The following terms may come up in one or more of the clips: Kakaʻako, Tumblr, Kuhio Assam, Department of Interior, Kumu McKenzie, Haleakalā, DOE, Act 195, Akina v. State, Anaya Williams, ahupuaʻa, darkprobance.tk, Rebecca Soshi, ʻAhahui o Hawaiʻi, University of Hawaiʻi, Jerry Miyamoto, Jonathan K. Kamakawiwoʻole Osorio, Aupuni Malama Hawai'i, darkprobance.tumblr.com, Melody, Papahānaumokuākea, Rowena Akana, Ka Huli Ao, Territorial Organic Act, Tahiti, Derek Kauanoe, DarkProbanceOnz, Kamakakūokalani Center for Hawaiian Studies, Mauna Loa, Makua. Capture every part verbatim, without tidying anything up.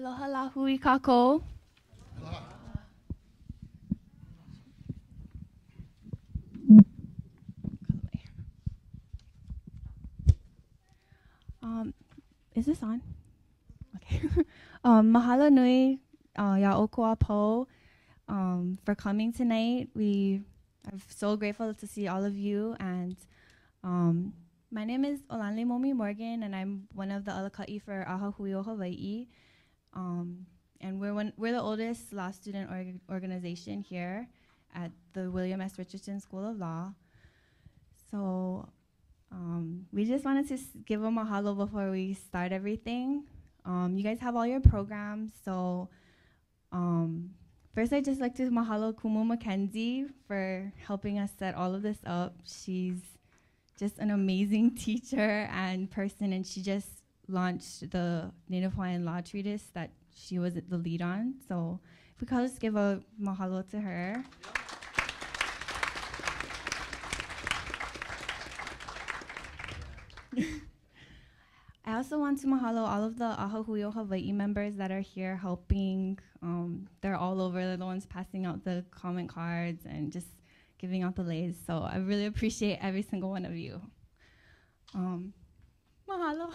Aloha lahui kākou. Aloha. Um, is this on? Okay. um, mahalo nui uh, ya okoa po um, for coming tonight. We are so grateful to see all of you. And um, my name is Olanle Momi Morgan, and I'm one of the alaka'i for Ahahuio Hawaii. Um, and we're one, we're the oldest law student org organization here at the William S. Richardson School of Law. So um, we just wanted to s give a mahalo before we start everything. Um, you guys have all your programs. So um, first, I'd just like to mahalo Kumu McKenzie for helping us set all of this up. She's just an amazing teacher and person, and she just launched the Native Hawaiian Law Treatise that she was the lead on. So if we could just give a mahalo to her. Yeah. I also want to mahalo all of the Ahahuio Hawaii members that are here helping. Um, they're all over. They're the ones passing out the comment cards and just giving out the leis. So I really appreciate every single one of you. Um, Mahalo.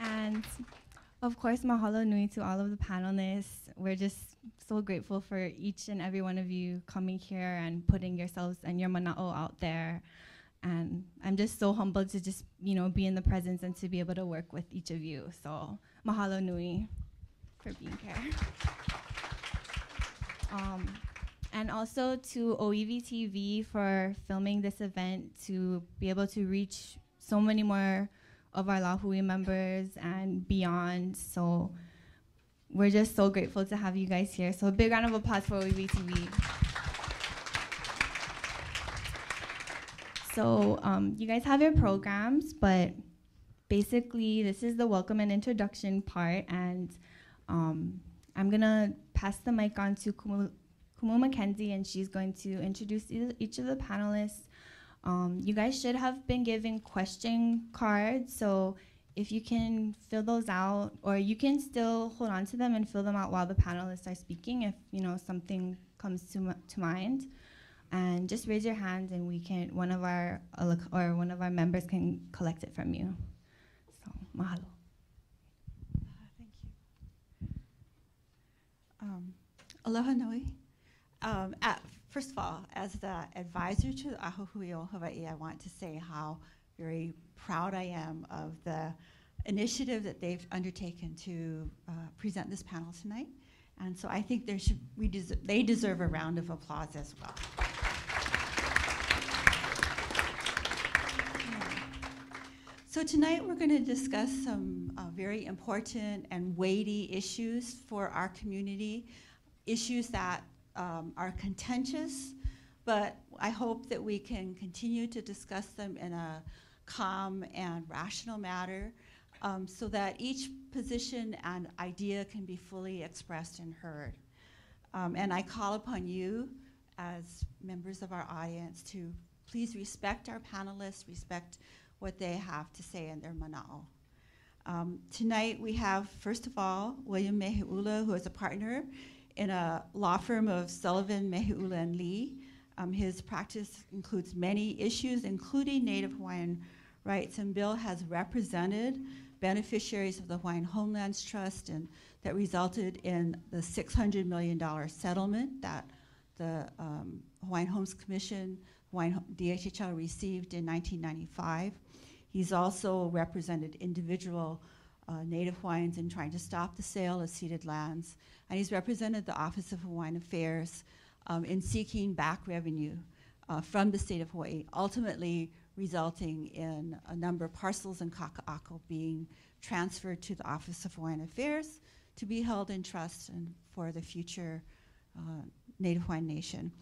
And of course, mahalo nui to all of the panelists. We're just so grateful for each and every one of you coming here and putting yourselves and your mana'o out there. And I'm just so humbled to just, you know, be in the presence and to be able to work with each of you. So mahalo nui for being here. Um, And also to OiwiTV for filming this event to be able to reach so many more of our Lahui members and beyond. So we're just so grateful to have you guys here. So a big round of applause for OiwiTV. So um, you guys have your programs, but basically this is the welcome and introduction part. And um, I'm gonna pass the mic on to Kumu Kumu McKenzie, and she's going to introduce each of the panelists. Um, you guys should have been given question cards, so if you can fill those out, or you can still hold on to them and fill them out while the panelists are speaking if, you know, something comes to, to mind. And just raise your hand, and we can, one of our, or one of our members can collect it from you. So, mahalo. Uh, thank you. Um, aloha nui. Um, at, first of all, as the advisor to the Ahahuio Hawaii, I want to say how very proud I am of the initiative that they've undertaken to uh, present this panel tonight. And so I think there should, we des they deserve a round of applause as well. So tonight we're going to discuss some uh, very important and weighty issues for our community, issues that um, are contentious, but I hope that we can continue to discuss them in a calm and rational manner, um, so that each position and idea can be fully expressed and heard. Um, and I call upon you as members of our audience to please respect our panelists, respect what they have to say in their mana'o. Um, tonight we have, first of all, William Meheʻula, who is a partner in a law firm of Sullivan, Meheʻula and Lee. Um, his practice includes many issues, including Native Hawaiian rights, and Bill has represented beneficiaries of the Hawaiian Homelands Trust, and that resulted in the six hundred million dollar settlement that the um, Hawaiian Homes Commission, Hawaiian D H H L, received in nineteen ninety-five. He's also represented individual uh, Native Hawaiians in trying to stop the sale of ceded lands. And he's represented the Office of Hawaiian Affairs um, in seeking back revenue uh, from the state of Hawaii, ultimately resulting in a number of parcels in Kaka'ako being transferred to the Office of Hawaiian Affairs to be held in trust and for the future uh, Native Hawaiian nation.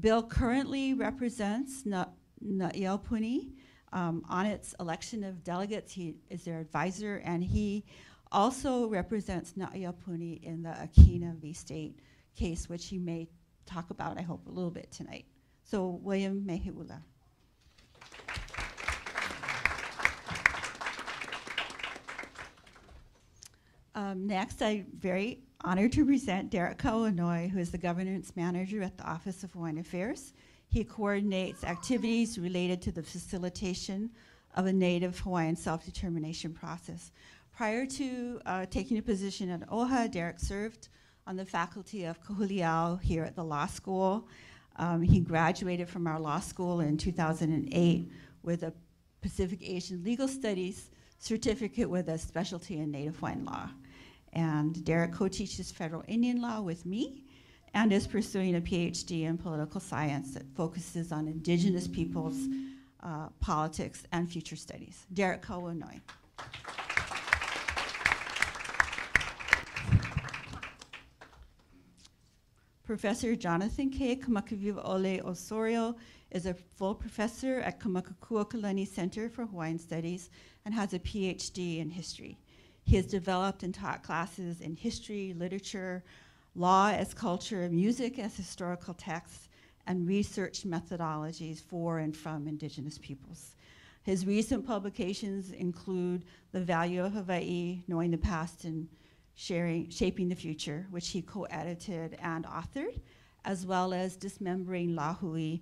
Bill currently represents Naʻi Aupuni um, on its election of delegates. He is their advisor, and he also represents Naʻi Aupuni in the Akina v. State case, which he may talk about, I hope, a little bit tonight. So, William Meheʻula. Um, next, I'm very honored to present Derek Kauanoe, who is the governance manager at the Office of Hawaiian Affairs. He coordinates activities related to the facilitation of a Native Hawaiian self-determination process. Prior to uh, taking a position at O H A, Derek served on the faculty of Ka Huli Ao here at the law school. Um, he graduated from our law school in two thousand eight with a Pacific Asian Legal Studies certificate with a specialty in Native Hawaiian law. And Derek co-teaches federal Indian law with me and is pursuing a PhD in political science that focuses on indigenous peoples, uh, politics, and future studies. Derek Kauanoe. Professor Jonathan K. Kamakawiwoʻole Osorio is a full professor at Kamakakūokalani Center for Hawaiian Studies and has a PhD in history. He has developed and taught classes in history, literature, law as culture, music as historical texts, and research methodologies for and from indigenous peoples. His recent publications include The Value of Hawaii, Knowing the Past and Sharing, Shaping the Future, which he co-edited and authored, as well as Dismembering Lāhui,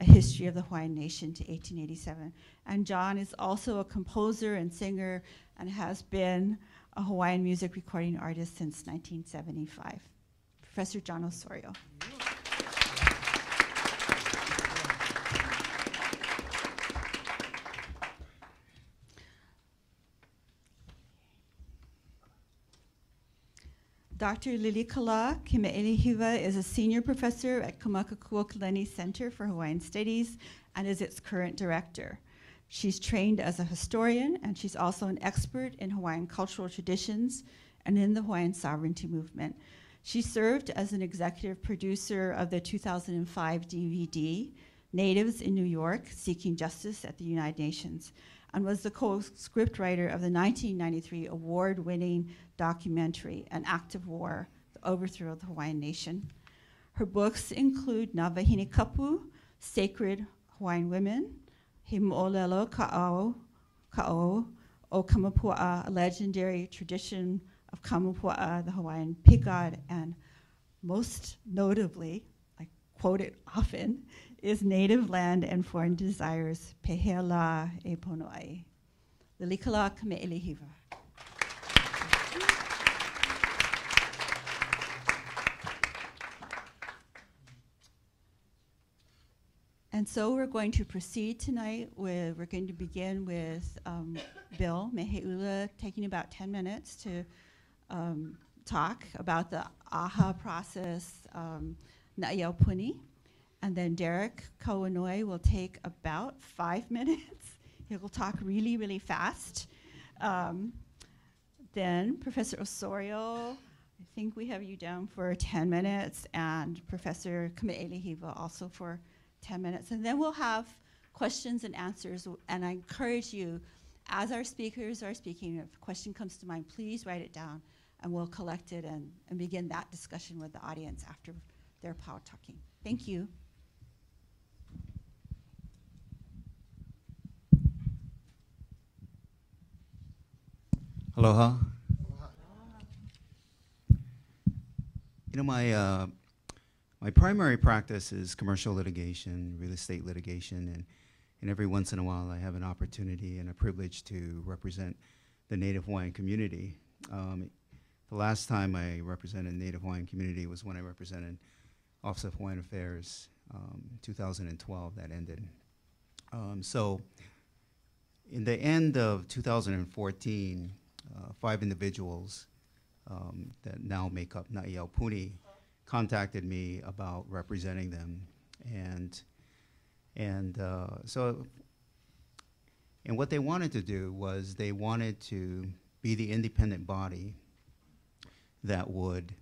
A History of the Hawaiian Nation to eighteen eighty-seven. And John is also a composer and singer and has been a Hawaiian music recording artist since nineteen seventy-five. Professor John Osorio. Doctor Lilikalā Kameʻeleihiwa is a senior professor at Kamakakūokalani Center for Hawaiian Studies and is its current director. She's trained as a historian, and she's also an expert in Hawaiian cultural traditions and in the Hawaiian sovereignty movement. She served as an executive producer of the two thousand five D V D, Natives in New York, Seeking Justice at the United Nations, and was the co-scriptwriter of the nineteen ninety-three award-winning documentary, An Act of War, The Overthrow of the Hawaiian Nation. Her books include Nāwahine Kapu, Sacred Hawaiian Women, Him Olelo Ka'o, Ka'o, O Kamapua'a, A Legendary Tradition of Kamapua'a, the Hawaiian Pig God, and most notably, I quote it often, is Native Land and Foreign Desires, Pehela e Pono'ai. Lilikalā Kameʻeleihiwa. And so we're going to proceed tonight with, we're going to begin with um, Bill Meheʻula taking about ten minutes to um, talk about the A H A process, um, Naʻi Aupuni, and then Derek Kauanoe will take about five minutes. He will talk really, really fast. Um, then Professor Osorio, I think we have you down for ten minutes, and Professor Kameʻeleihiwa also for ten minutes. And then we'll have questions and answers, and I encourage you, as our speakers are speaking, if a question comes to mind, please write it down, and we'll collect it and, and begin that discussion with the audience after their power talking. Thank you. Aloha. Aloha. You know, my, uh, my primary practice is commercial litigation, real estate litigation, and, and every once in a while I have an opportunity and a privilege to represent the Native Hawaiian community. Um, the last time I represented the Native Hawaiian community was when I represented Office of Hawaiian Affairs, um, two thousand twelve, that ended. Um, so in the end of two thousand fourteen, Uh, five individuals um, that now make up Naʻi Aupuni contacted me about representing them, and and uh, so and what they wanted to do was they wanted to be the independent body that would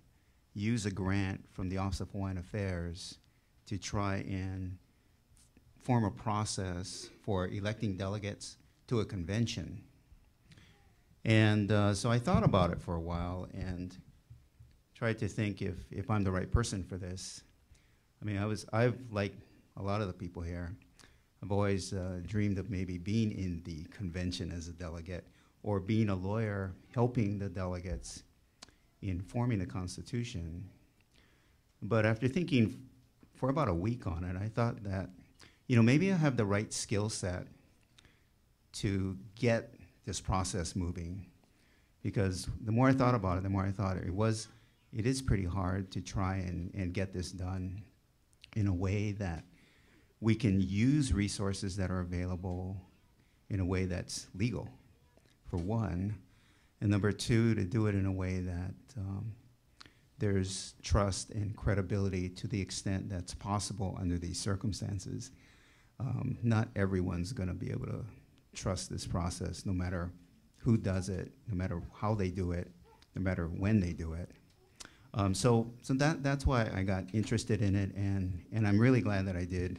use a grant from the Office of Hawaiian Affairs to try and form a process for electing delegates to a convention. And uh, so I thought about it for a while and tried to think if, if I'm the right person for this. I mean, I was, I've, like a lot of the people here, I've always uh, dreamed of maybe being in the convention as a delegate or being a lawyer helping the delegates in forming the Constitution. But after thinking for about a week on it, I thought that, you know, maybe I have the right skill set to get this process moving, because the more I thought about it, the more I thought it, it was, it is pretty hard to try and, and get this done in a way that we can use resources that are available in a way that's legal, for one, and number two, to do it in a way that um, there's trust and credibility to the extent that's possible under these circumstances. Um, not everyone's gonna be able to trust this process, no matter who does it, no matter how they do it, no matter when they do it. Um, so so that, that's why I got interested in it, and, and I'm really glad that I did.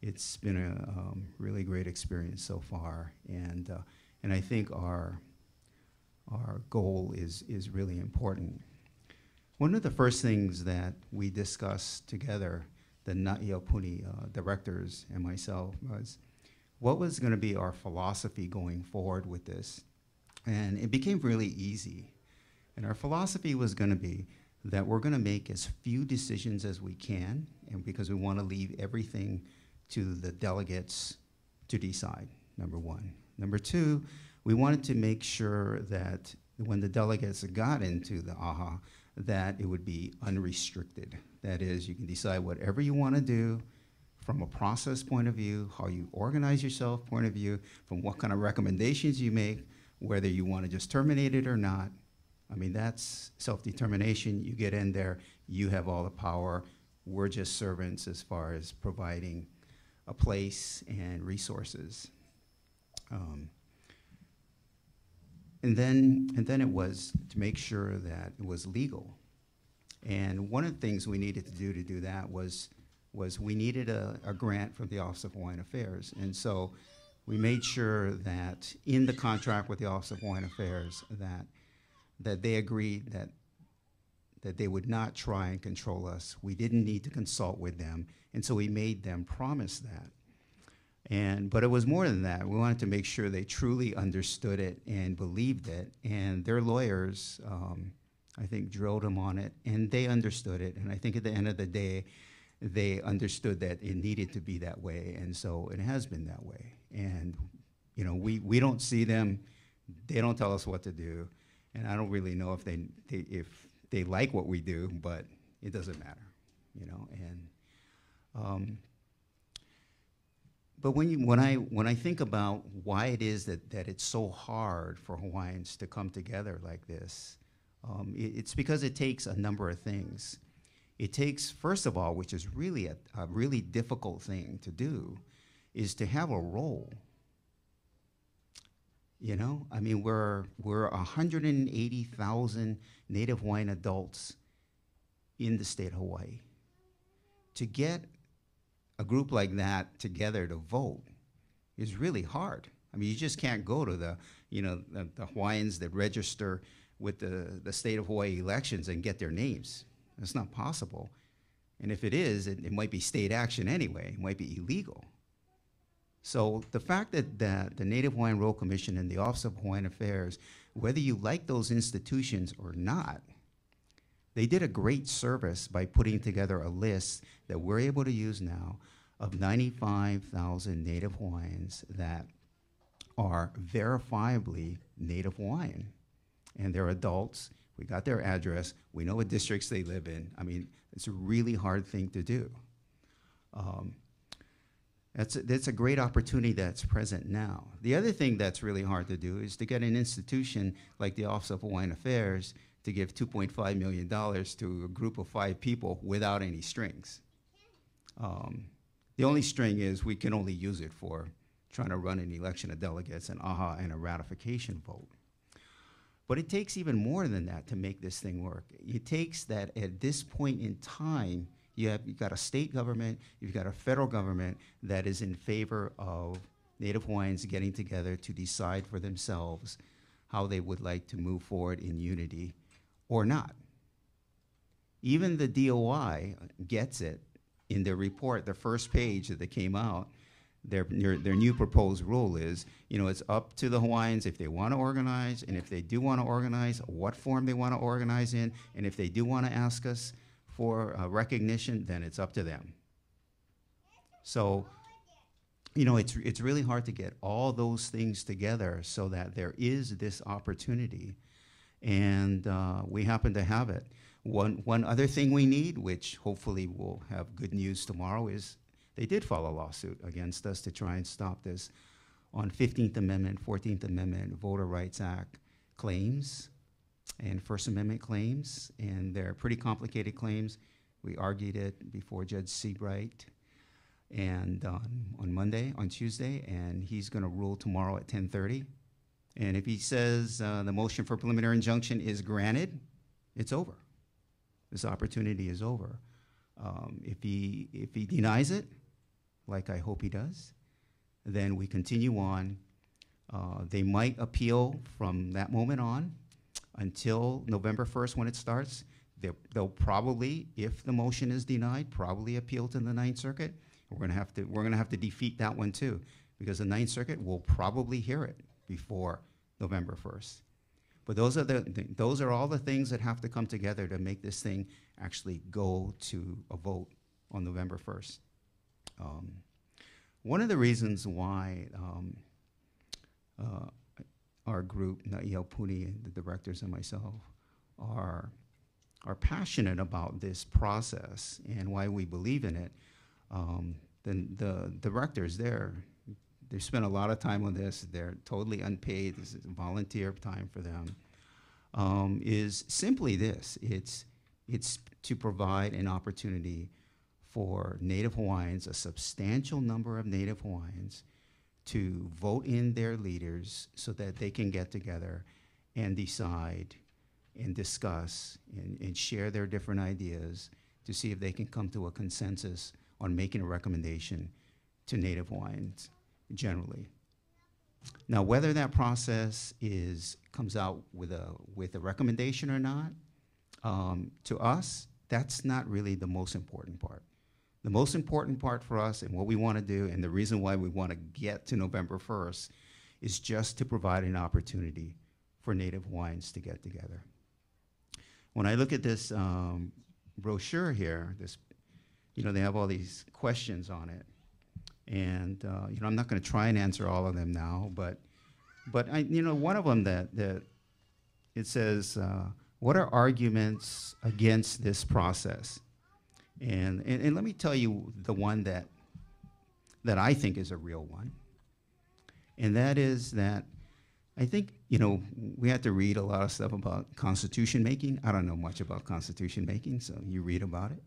It's been a um, really great experience so far, and, uh, and I think our, our goal is, is really important. One of the first things that we discussed together, the Naʻi Aupuni uh, directors and myself, was what was going to be our philosophy going forward with this. And it became really easy. And our philosophy was going to be that we're going to make as few decisions as we can, and because we want to leave everything to the delegates to decide, number one. Number two, we wanted to make sure that when the delegates got into the A H A, that it would be unrestricted. That is, you can decide whatever you want to do, from a process point of view, how you organize yourself point of view, from what kind of recommendations you make, whether you want to just terminate it or not. I mean, that's self-determination. You get in there, you have all the power. We're just servants as far as providing a place and resources. Um, and, then, and then it was to make sure that it was legal. And one of the things we needed to do to do that was was we needed a, a grant from the Office of Hawaiian Affairs. And so we made sure that in the contract with the Office of Hawaiian Affairs that, that they agreed that, that they would not try and control us. We didn't need to consult with them. And so we made them promise that. And, but it was more than that. We wanted to make sure they truly understood it and believed it. And their lawyers, um, I think, drilled them on it, and they understood it. And I think at the end of the day, they understood that it needed to be that way, and so it has been that way. And you know, we, we don't see them, they don't tell us what to do, and I don't really know if they, they if they like what we do, but it doesn't matter, you know. And um, But when you, when I when I think about why it is that that it's so hard for Hawaiians to come together like this, um, it, it's because it takes a number of things. It takes, first of all, which is really a, a really difficult thing to do, is to have a role. You know, I mean, we're we're one hundred eighty thousand Native Hawaiian adults in the state of Hawaii. To get a group like that together to vote is really hard. I mean, you just can't go to the, you know, the, the Hawaiians that register with the, the state of Hawaii elections and get their names. That's not possible. And if it is, it, it might be state action anyway. It might be illegal. So the fact that, that the Native Hawaiian Roll Commission and the Office of Hawaiian Affairs, whether you like those institutions or not, they did a great service by putting together a list that we're able to use now of ninety-five thousand Native Hawaiians that are verifiably Native Hawaiian. And they're adults. We got their address. We know what districts they live in. I mean, it's a really hard thing to do. Um, that's, a, that's a great opportunity that's present now. The other thing that's really hard to do is to get an institution like the Office of Hawaiian Affairs to give two point five million dollars to a group of five people without any strings. Um, the only string is we can only use it for trying to run an election of delegates, an aha and a ratification vote. But it takes even more than that to make this thing work. It takes that at this point in time, you have, you've got a state government, you've got a federal government that is in favor of Native Hawaiians getting together to decide for themselves how they would like to move forward in unity or not. Even the D O I gets it in their report, the first page that they came out, their, their, their new proposed rule is, you know, it's up to the Hawaiians if they want to organize, and if they do want to organize, what form they want to organize in, and if they do want to ask us for uh, recognition, then it's up to them. So, you know, it's, it's really hard to get all those things together so that there is this opportunity. And uh, we happen to have it. One, one other thing we need, which hopefully we'll have good news tomorrow, is they did file a lawsuit against us to try and stop this on fifteenth Amendment, fourteenth Amendment, Voter Rights Act claims and First Amendment claims. And they're pretty complicated claims. We argued it before Judge Seabright and um, on Monday, on Tuesday, and he's going to rule tomorrow at ten thirty. And if he says uh, the motion for preliminary injunction is granted, it's over. This opportunity is over. Um, if he, if he denies it, like I hope he does, then we continue on. Uh, they might appeal from that moment on until November first when it starts. They'll, they'll probably, if the motion is denied, probably appeal to the Ninth Circuit. We're gonna have to, we're gonna have to defeat that one too, because the Ninth Circuit will probably hear it before November first. But those are, the th those are all the things that have to come together to make this thing actually go to a vote on November first. Um, one of the reasons why um, uh, our group, Naʻi Aupuni, the directors and myself, are, are passionate about this process and why we believe in it, um, the, the directors there, they've spent a lot of time on this. They're totally unpaid. This is volunteer time for them. Um, is simply this. It's, it's to provide an opportunity for Native Hawaiians, a substantial number of Native Hawaiians, to vote in their leaders so that they can get together and decide and discuss and, and share their different ideas to see if they can come to a consensus on making a recommendation to Native Hawaiians generally. Now, whether that process is comes out with a with a recommendation or not, um, to us, that's not really the most important part. The most important part for us and what we want to do and the reason why we want to get to November first is just to provide an opportunity for Native Hawaiians to get together. When I look at this um, brochure here, this, you know, they have all these questions on it. And uh, you know, I'm not going to try and answer all of them now, but but I, you know, one of them that that it says, uh, what are arguments against this process? And, and and let me tell you the one that that I think is a real one, and that is that I think, you know, we have to read a lot of stuff about constitution making. I don't know much about constitution making, so you read about it.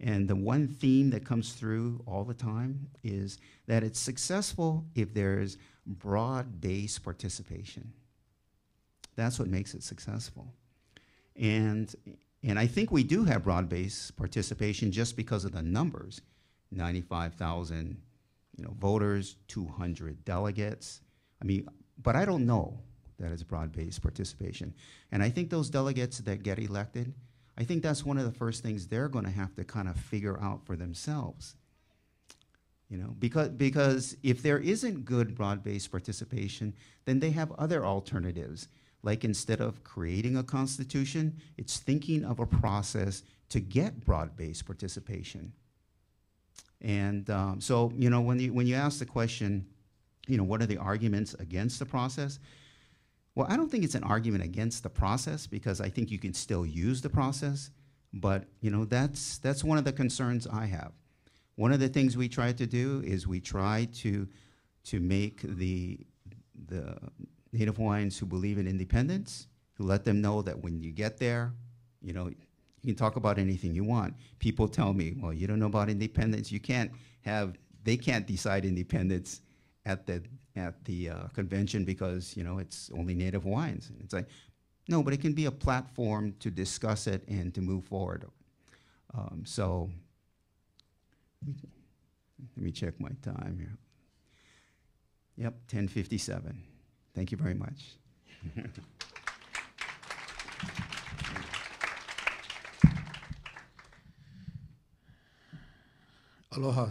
And the one theme that comes through all the time is that it's successful if there's broad-based participation. That's what makes it successful. And, and I think we do have broad-based participation just because of the numbers, ninety-five thousand, you know, voters, two hundred delegates. I mean, but I don't know that it's broad-based participation. And I think those delegates that get elected, I think that's one of the first things they're going to have to kind of figure out for themselves. You know, because, because if there isn't good broad-based participation, then they have other alternatives. Like instead of creating a constitution, it's thinking of a process to get broad-based participation. And um, so, you know, when you, when you ask the question, you know, what are the arguments against the process? Well, I don't think it's an argument against the process because I think you can still use the process, but, you know, that's, that's one of the concerns I have. One of the things we try to do is we try to, to make the, the Native Hawaiians who believe in independence, to let them know that when you get there, you know, you can talk about anything you want. People tell me, well, you don't know about independence. You can't have, they can't decide independence at the at the uh, convention because, you know, it's only Native Hawaiians. And it's like, no, but it can be a platform to discuss it and to move forward. Um, so let me check my time here. Yep, ten fifty-seven. Thank you very much. Aloha.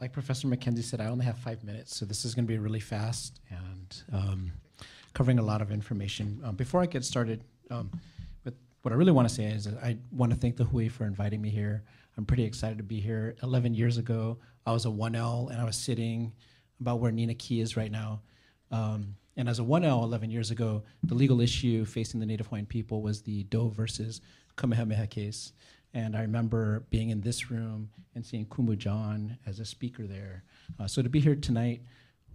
Like Professor McKenzie said, I only have five minutes, so this is going to be really fast and um, covering a lot of information. Um, before I get started, um, with what I really want to say is that I want to thank the Hui for inviting me here. I'm pretty excited to be here. eleven years ago, I was a one L, and I was sitting about where Nina Key is right now. Um, and as a one L eleven years ago, the legal issue facing the Native Hawaiian people was the Doe versus Kamehameha case. And I remember being in this room and seeing Kumu John as a speaker there. Uh, so to be here tonight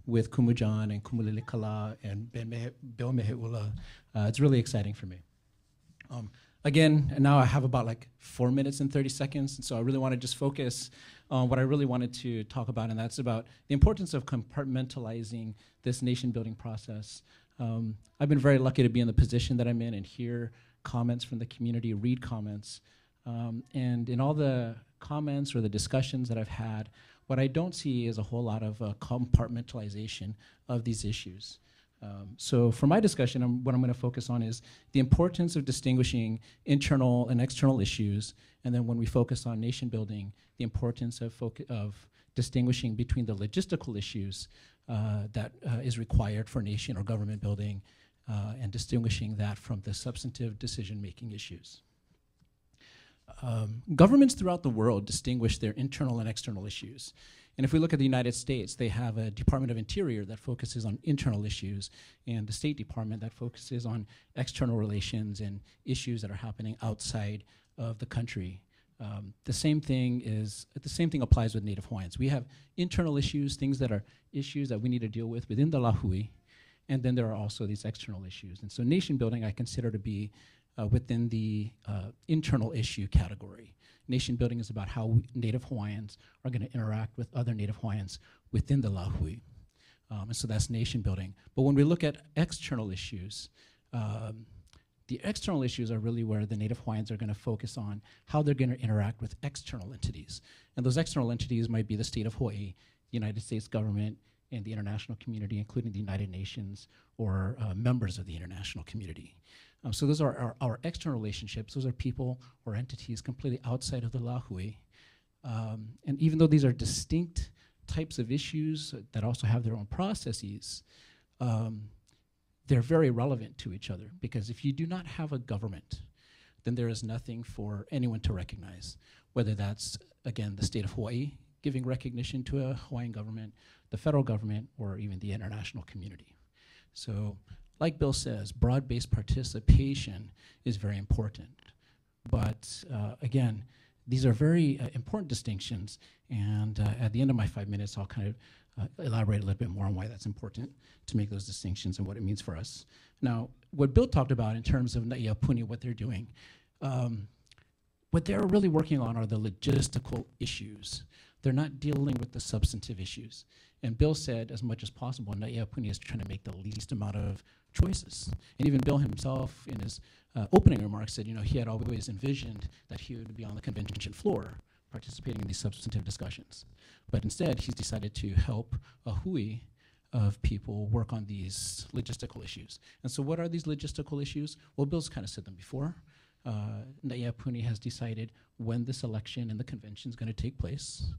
with Kumu John and Kumu Lilikalā and Ben Mehe Bill Meheʻula, uh, it's really exciting for me. Um, again, and now I have about like four minutes and thirty seconds, and so I really want to just focus on what I really wanted to talk about, and that's about the importance of compartmentalizing this nation-building process. Um, I've been very lucky to be in the position that I'm in and hear comments from the community, read comments. Um, and in all the comments or the discussions that I've had, what I don't see is a whole lot of uh, compartmentalization of these issues. Um, so for my discussion, I'm, what I'm going to focus on is the importance of distinguishing internal and external issues, and then when we focus on nation building, the importance of, of distinguishing between the logistical issues uh, that uh, is required for nation or government building, uh, and distinguishing that from the substantive decision-making issues. Um, governments throughout the world distinguish their internal and external issues. And if we look at the United States, they have a Department of Interior that focuses on internal issues and the State Department that focuses on external relations and issues that are happening outside of the country. Um, the same thing is, the same thing applies with Native Hawaiians. We have internal issues, things that are issues that we need to deal with within the Lāhui, and then there are also these external issues. And so nation building I consider to be Uh, within the uh, internal issue category. Nation building is about how we, Native Hawaiians are going to interact with other Native Hawaiians within the Lāhui. Um, and so that's nation building. But when we look at external issues, um, the external issues are really where the Native Hawaiians are going to focus on how they're going to interact with external entities. And those external entities might be the state of Hawaii, the United States government, and the international community, including the United Nations or uh, members of the international community. Um, so those are our, our external relationships. Those are people or entities completely outside of the Lāhui. Um, and even though these are distinct types of issues that also have their own processes, um, they're very relevant to each other. Because if you do not have a government, then there is nothing for anyone to recognize. Whether that's, again, the state of Hawaii giving recognition to a Hawaiian government, the federal government, or even the international community. So, like Bill says, broad-based participation is very important. But uh, again, These are very uh, important distinctions, and uh, at the end of my five minutes, I'll kind of uh, elaborate a little bit more on why that's important to make those distinctions and what it means for us. Now, what Bill talked about in terms of Naʻi Aupuni, what they're doing, um, what they're really working on are the logistical issues. They're not dealing with the substantive issues. And Bill said, as much as possible, Naʻi Aupuni is trying to make the least amount of choices. And even Bill himself, in his uh, opening remarks, said, you know, he had always envisioned that he would be on the convention floor participating in these substantive discussions. But instead, he's decided to help a hui of people work on these logistical issues. And so what are these logistical issues? Well, Bill's kind of said them before. Uh, Naʻi Aupuni has decided when this election and the convention is going to take place,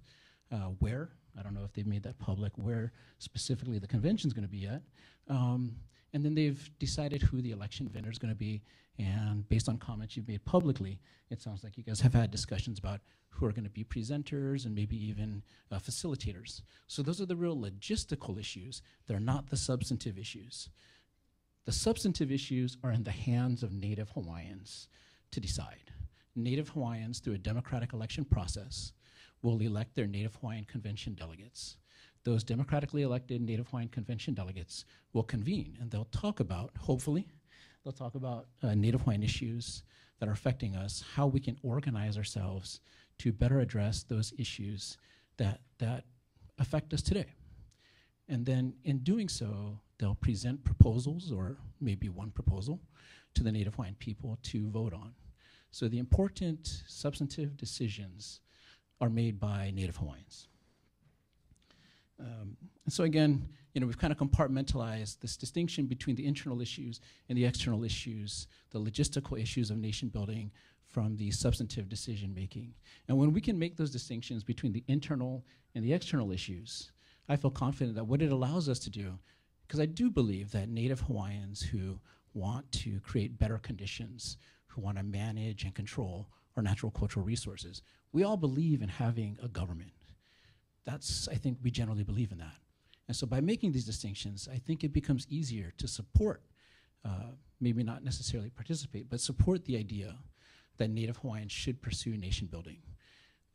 uh, where, I don't know if they've made that public, where specifically the convention is going to be at. Um, and then they've decided who the election vendor is going to be, and based on comments you've made publicly, it sounds like you guys have had discussions about who are going to be presenters and maybe even uh, facilitators. So those are the real logistical issues. They're not the substantive issues. The substantive issues are in the hands of Native Hawaiians to decide. Native Hawaiians, through a democratic election process, will elect their Native Hawaiian Convention delegates. Those democratically elected Native Hawaiian Convention delegates will convene, and they'll talk about, hopefully, they'll talk about uh, Native Hawaiian issues that are affecting us, how we can organize ourselves to better address those issues that, that affect us today. And then in doing so, they'll present proposals, or maybe one proposal, to the Native Hawaiian people to vote on. So the important substantive decisions are made by Native Hawaiians. Um, and so again, you know, we've kind of compartmentalized this distinction between the internal issues and the external issues, the logistical issues of nation building from the substantive decision making. And when we can make those distinctions between the internal and the external issues, I feel confident that what it allows us to do, because I do believe that Native Hawaiians who want to create better conditions, who want to manage and control our natural cultural resources, we all believe in having a government. That's, I think, we generally believe in that. And so by making these distinctions, I think it becomes easier to support, uh, maybe not necessarily participate, but support the idea that Native Hawaiians should pursue nation building.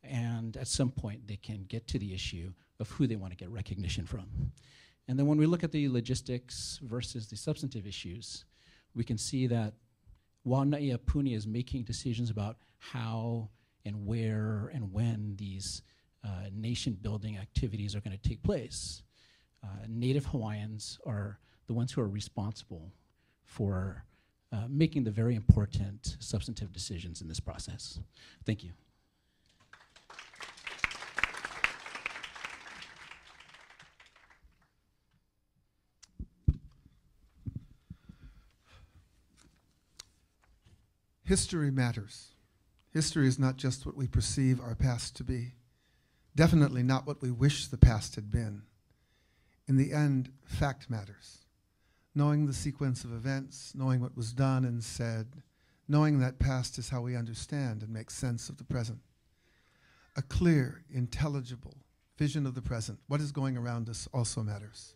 And at some point, they can get to the issue of who they want to get recognition from. And then when we look at the logistics versus the substantive issues, we can see that while Naʻi Aupuni is making decisions about how and where and when these Uh, nation-building activities are going to take place, uh, Native Hawaiians are the ones who are responsible for uh, making the very important substantive decisions in this process. Thank you. History matters. History is not just what we perceive our past to be. Definitely not what we wish the past had been. In the end, fact matters. Knowing the sequence of events, knowing what was done and said, knowing that past is how we understand and make sense of the present. A clear, intelligible vision of the present, what is going around us, also matters.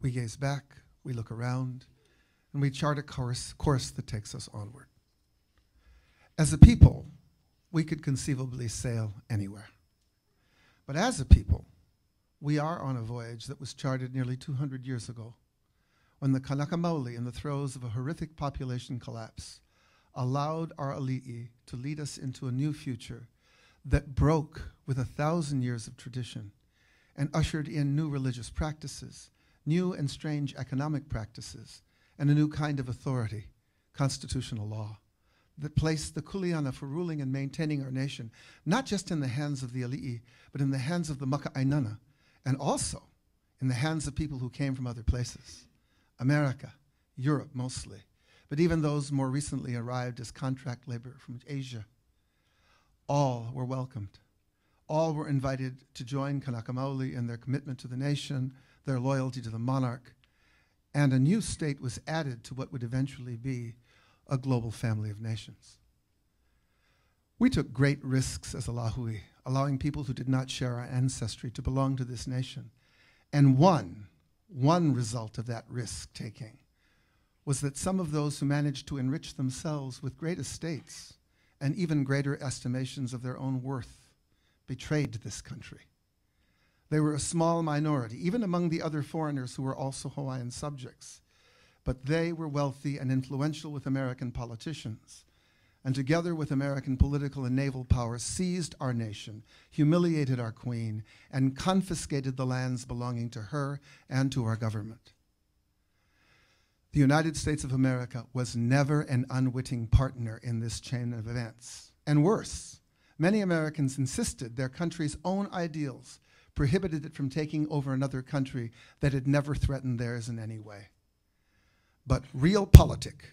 We gaze back, we look around, and we chart a course, course that takes us onward. As a people, we could conceivably sail anywhere. But as a people, we are on a voyage that was charted nearly two hundred years ago, when the Kanaka Maoli, in the throes of a horrific population collapse, allowed our ali'i to lead us into a new future that broke with a thousand years of tradition and ushered in new religious practices, new and strange economic practices, and a new kind of authority, constitutional law, that placed the kuleana for ruling and maintaining our nation, not just in the hands of the ali'i, but in the hands of the maka'ainana, and also in the hands of people who came from other places, America, Europe mostly, but even those more recently arrived as contract labor from Asia. All were welcomed. All were invited to join Kanaka Maoli in their commitment to the nation, their loyalty to the monarch, and a new state was added to what would eventually be a global family of nations. We took great risks as a Lāhui, allowing people who did not share our ancestry to belong to this nation. And one, one result of that risk-taking was that some of those who managed to enrich themselves with great estates and even greater estimations of their own worth, betrayed this country. They were a small minority, even among the other foreigners who were also Hawaiian subjects, but they were wealthy and influential with American politicians, and together with American political and naval power, seized our nation, humiliated our queen, and confiscated the lands belonging to her and to our government. The United States of America was never an unwitting partner in this chain of events. And worse, many Americans insisted their country's own ideals prohibited it from taking over another country that had never threatened theirs in any way. But real politic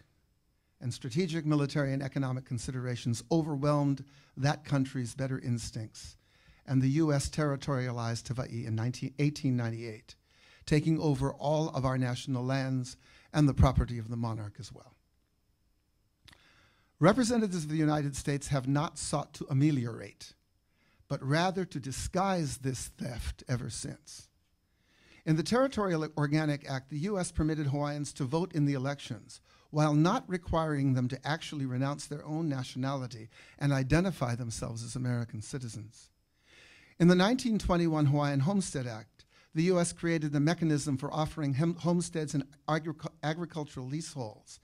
and strategic military and economic considerations overwhelmed that country's better instincts, and the U S territorialized Hawaii in eighteen ninety-eight, taking over all of our national lands and the property of the monarch as well. Representatives of the United States have not sought to ameliorate, but rather to disguise this theft ever since. In the Territorial Organic Act, the U S permitted Hawaiians to vote in the elections while not requiring them to actually renounce their own nationality and identify themselves as American citizens. In the nineteen twenty-one Hawaiian Homestead Act, the U S created the mechanism for offering homesteads and agri agricultural leaseholds,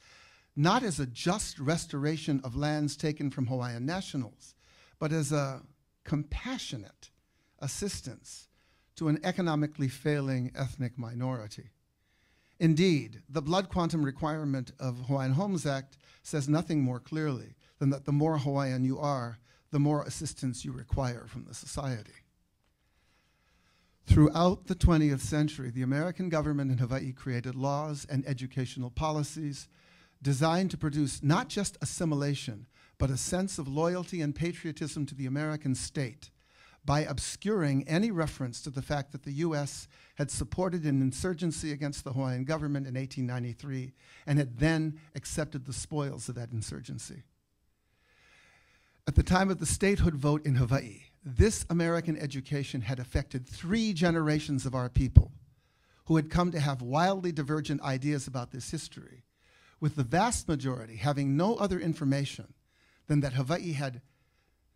not as a just restoration of lands taken from Hawaiian nationals, but as a compassionate assistance to an economically failing ethnic minority. Indeed, the blood quantum requirement of Hawaiian Homes Act says nothing more clearly than that the more Hawaiian you are, the more assistance you require from the society. Throughout the twentieth century, the American government in Hawaii created laws and educational policies designed to produce not just assimilation, but a sense of loyalty and patriotism to the American state, by obscuring any reference to the fact that the U S had supported an insurgency against the Hawaiian government in eighteen ninety-three and had then accepted the spoils of that insurgency. At the time of the statehood vote in Hawaii, this American education had affected three generations of our people who had come to have wildly divergent ideas about this history, with the vast majority having no other information than that Hawaii had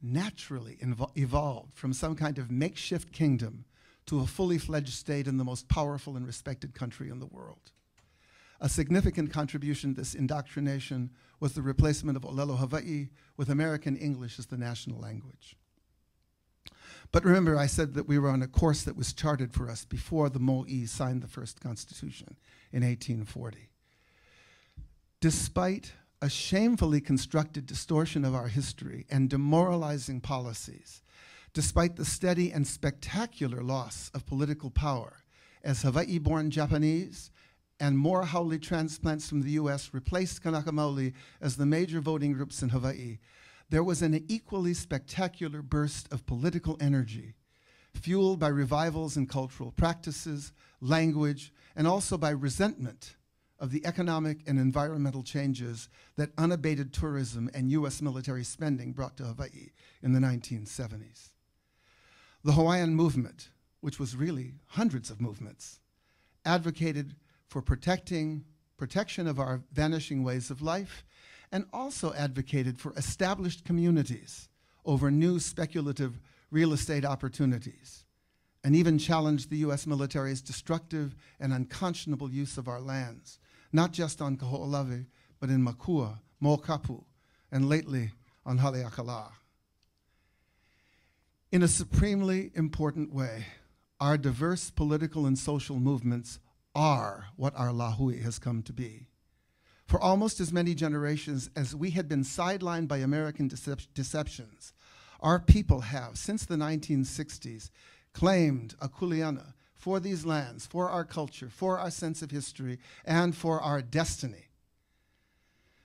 naturally evolved from some kind of makeshift kingdom to a fully fledged state in the most powerful and respected country in the world. A significant contribution to this indoctrination was the replacement of Olelo Hawai'i with American English as the national language. But remember, I said that we were on a course that was charted for us before the Mo'i signed the first constitution in eighteen forty. Despite a shamefully constructed distortion of our history and demoralizing policies, despite the steady and spectacular loss of political power, as Hawaii-born Japanese and more Haole transplants from the U S replaced Kanaka Maoli as the major voting groups in Hawaii, there was an equally spectacular burst of political energy, fueled by revivals in cultural practices, language, and also by resentment of the economic and environmental changes that unabated tourism and U S military spending brought to Hawaii in the nineteen seventies. The Hawaiian movement, which was really hundreds of movements, advocated for protecting, protection of our vanishing ways of life, and also advocated for established communities over new speculative real estate opportunities, and even challenged the U S military's destructive and unconscionable use of our lands, not just on Kahoʻolawe, but in Makua, Mokapu, and lately on Haleakalā. In a supremely important way, our diverse political and social movements are what our Lāhui has come to be. For almost as many generations as we had been sidelined by American decep- deceptions, our people have, since the nineteen sixties, claimed a kuleana for these lands, for our culture, for our sense of history, and for our destiny.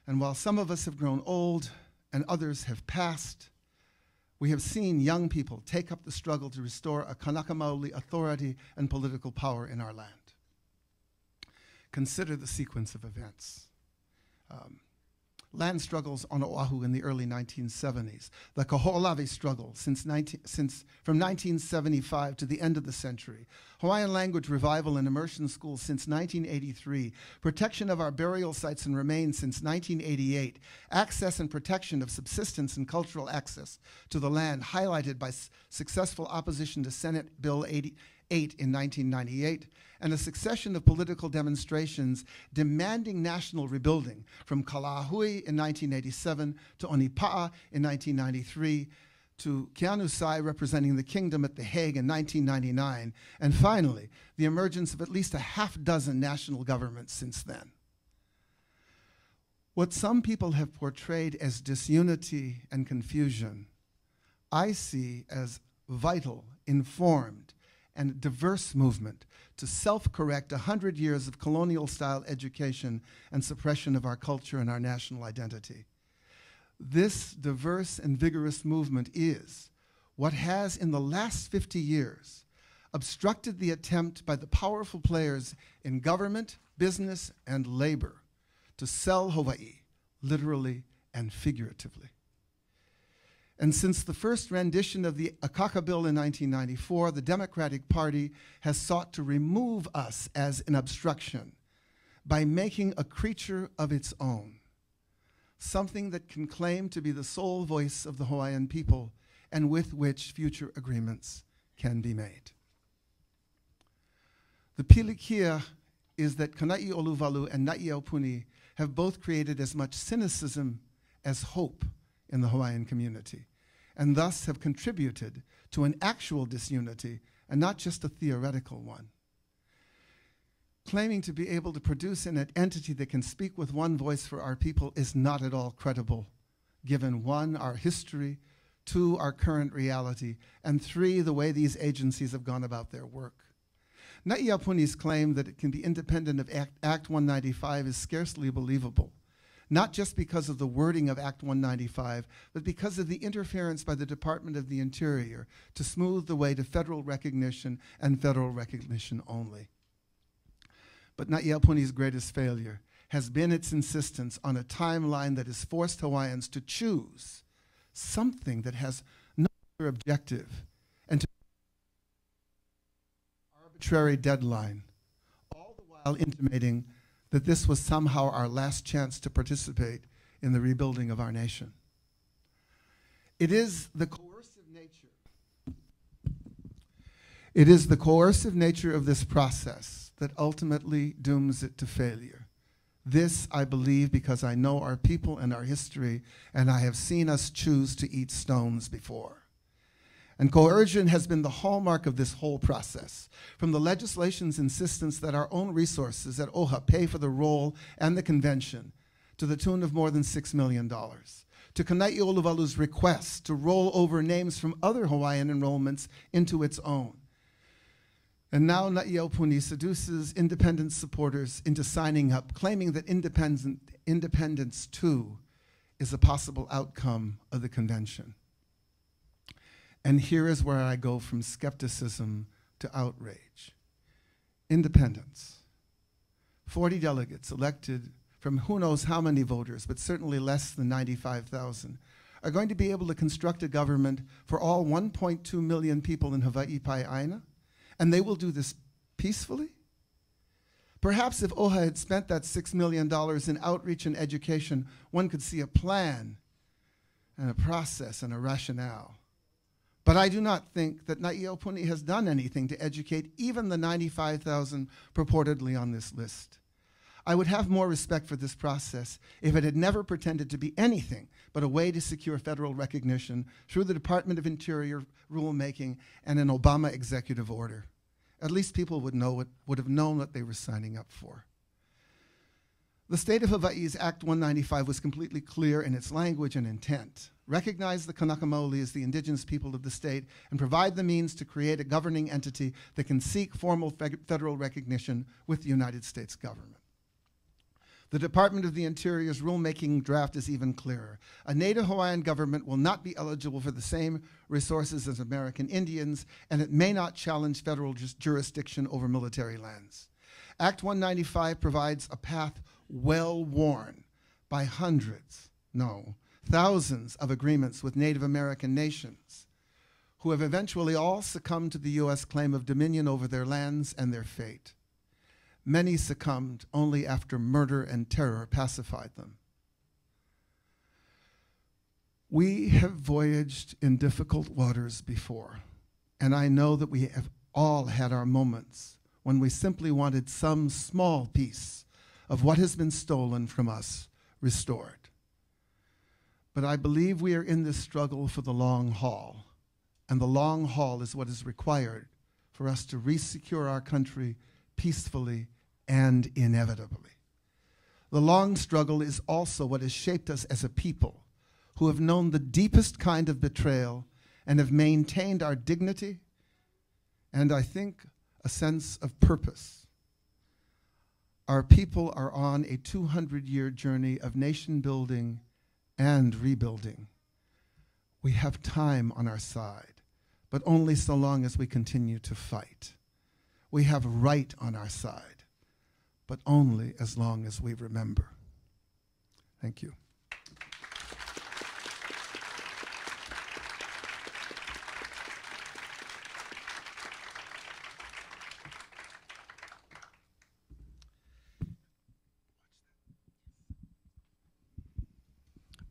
And while some of us have grown old and others have passed, we have seen young people take up the struggle to restore a Kanaka Maoli authority and political power in our land. Consider the sequence of events. Um, land struggles on Oahu in the early nineteen seventies, the Kahoʻolawe struggle since, since from nineteen seventy-five to the end of the century, Hawaiian language revival in immersion schools since nineteen eighty-three, protection of our burial sites and remains since nineteen eighty-eight, access and protection of subsistence and cultural access to the land highlighted by s successful opposition to Senate Bill eighty in nineteen ninety-eight, and a succession of political demonstrations demanding national rebuilding from Ka Lāhui in nineteen eighty-seven to Onipa'a in nineteen ninety-three to Keanu'sai representing the kingdom at The Hague in nineteen ninety-nine, and finally, the emergence of at least a half dozen national governments since then. What some people have portrayed as disunity and confusion, I see as vital, informed, and a diverse movement to self-correct one hundred years of colonial-style education and suppression of our culture and our national identity. This diverse and vigorous movement is what has, in the last fifty years, obstructed the attempt by the powerful players in government, business, and labor to sell Hawaii, literally and figuratively. And since the first rendition of the Akaka Bill in nineteen ninety-four, the Democratic Party has sought to remove us as an obstruction by making a creature of its own, something that can claim to be the sole voice of the Hawaiian people and with which future agreements can be made. The pilikia is that Kanaʻiolowalu and Naʻi Aupuni have both created as much cynicism as hope in the Hawaiian community, and thus have contributed to an actual disunity and not just a theoretical one. Claiming to be able to produce an entity that can speak with one voice for our people is not at all credible, given one, our history, two, our current reality, and three, the way these agencies have gone about their work. Naʻi Aupuni's claim that it can be independent of Act, Act one ninety-five is scarcely believable, not just because of the wording of Act one ninety-five, but because of the interference by the Department of the Interior to smooth the way to federal recognition and federal recognition only. But Naʻi Aupuni's greatest failure has been its insistence on a timeline that has forced Hawaiians to choose something that has no other objective and to an arbitrary deadline, all the while intimating that this was somehow our last chance to participate in the rebuilding of our nation. It is the coercive nature. It is the coercive nature of this process that ultimately dooms it to failure. This I believe because I know our people and our history, and I have seen us choose to eat stones before. And coercion has been the hallmark of this whole process, from the legislation's insistence that our own resources at O H A pay for the role and the convention to the tune of more than six million dollars, to Kanaʻiolowalu's request to roll over names from other Hawaiian enrollments into its own. And now Naʻi Aupuni seduces independent supporters into signing up, claiming that independent, independence too is a possible outcome of the convention. And here is where I go from skepticism to outrage. Independence. forty delegates elected from who knows how many voters, but certainly less than ninety-five thousand, are going to be able to construct a government for all one point two million people in Hawaii Pai'aina, and they will do this peacefully? Perhaps if O H A had spent that six million dollars in outreach and education, one could see a plan and a process and a rationale. But I do not think that Naʻi Aupuni has done anything to educate even the ninety-five thousand purportedly on this list. I would have more respect for this process if it had never pretended to be anything but a way to secure federal recognition through the Department of Interior rulemaking and an Obama executive order. At least people would know what, would have known what they were signing up for. The state of Hawaii's Act one ninety-five was completely clear in its language and intent. Recognize the Kanaka Maoli as the indigenous people of the state and provide the means to create a governing entity that can seek formal fe federal recognition with the United States government. The Department of the Interior's rulemaking draft is even clearer. A Native Hawaiian government will not be eligible for the same resources as American Indians, and it may not challenge federal ju jurisdiction over military lands. Act one ninety-five provides a path well worn by hundreds, no, thousands of agreements with Native American nations who have eventually all succumbed to the U S claim of dominion over their lands and their fate. Many succumbed only after murder and terror pacified them. We have voyaged in difficult waters before, and I know that we have all had our moments when we simply wanted some small piece of what has been stolen from us restored. But I believe we are in this struggle for the long haul, and the long haul is what is required for us to re-secure our country peacefully and inevitably. The long struggle is also what has shaped us as a people, who have known the deepest kind of betrayal and have maintained our dignity and, I think, a sense of purpose. Our people are on a two hundred year journey of nation building and rebuilding. We have time on our side, but only so long as we continue to fight. We have right on our side, but only as long as we remember. Thank you.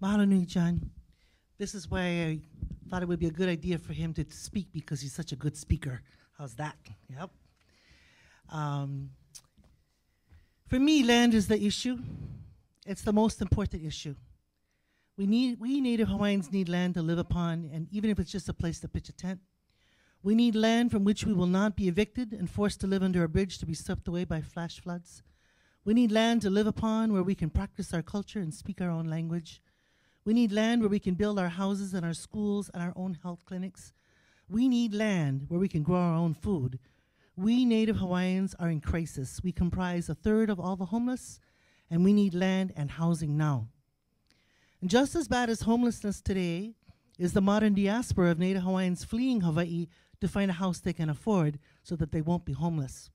Mahanui John, this is why I thought it would be a good idea for him to speak because he's such a good speaker. How's that? Yep. Um, for me, land is the issue. It's the most important issue. We need, we Native Hawaiians need land to live upon, and even if it's just a place to pitch a tent. We need land from which we will not be evicted and forced to live under a bridge to be swept away by flash floods. We need land to live upon where we can practice our culture and speak our own language. We need land where we can build our houses and our schools and our own health clinics. We need land where we can grow our own food. We Native Hawaiians are in crisis. We comprise a third of all the homeless, and we need land and housing now. And just as bad as homelessness today is the modern diaspora of Native Hawaiians fleeing Hawaii to find a house they can afford so that they won't be homeless.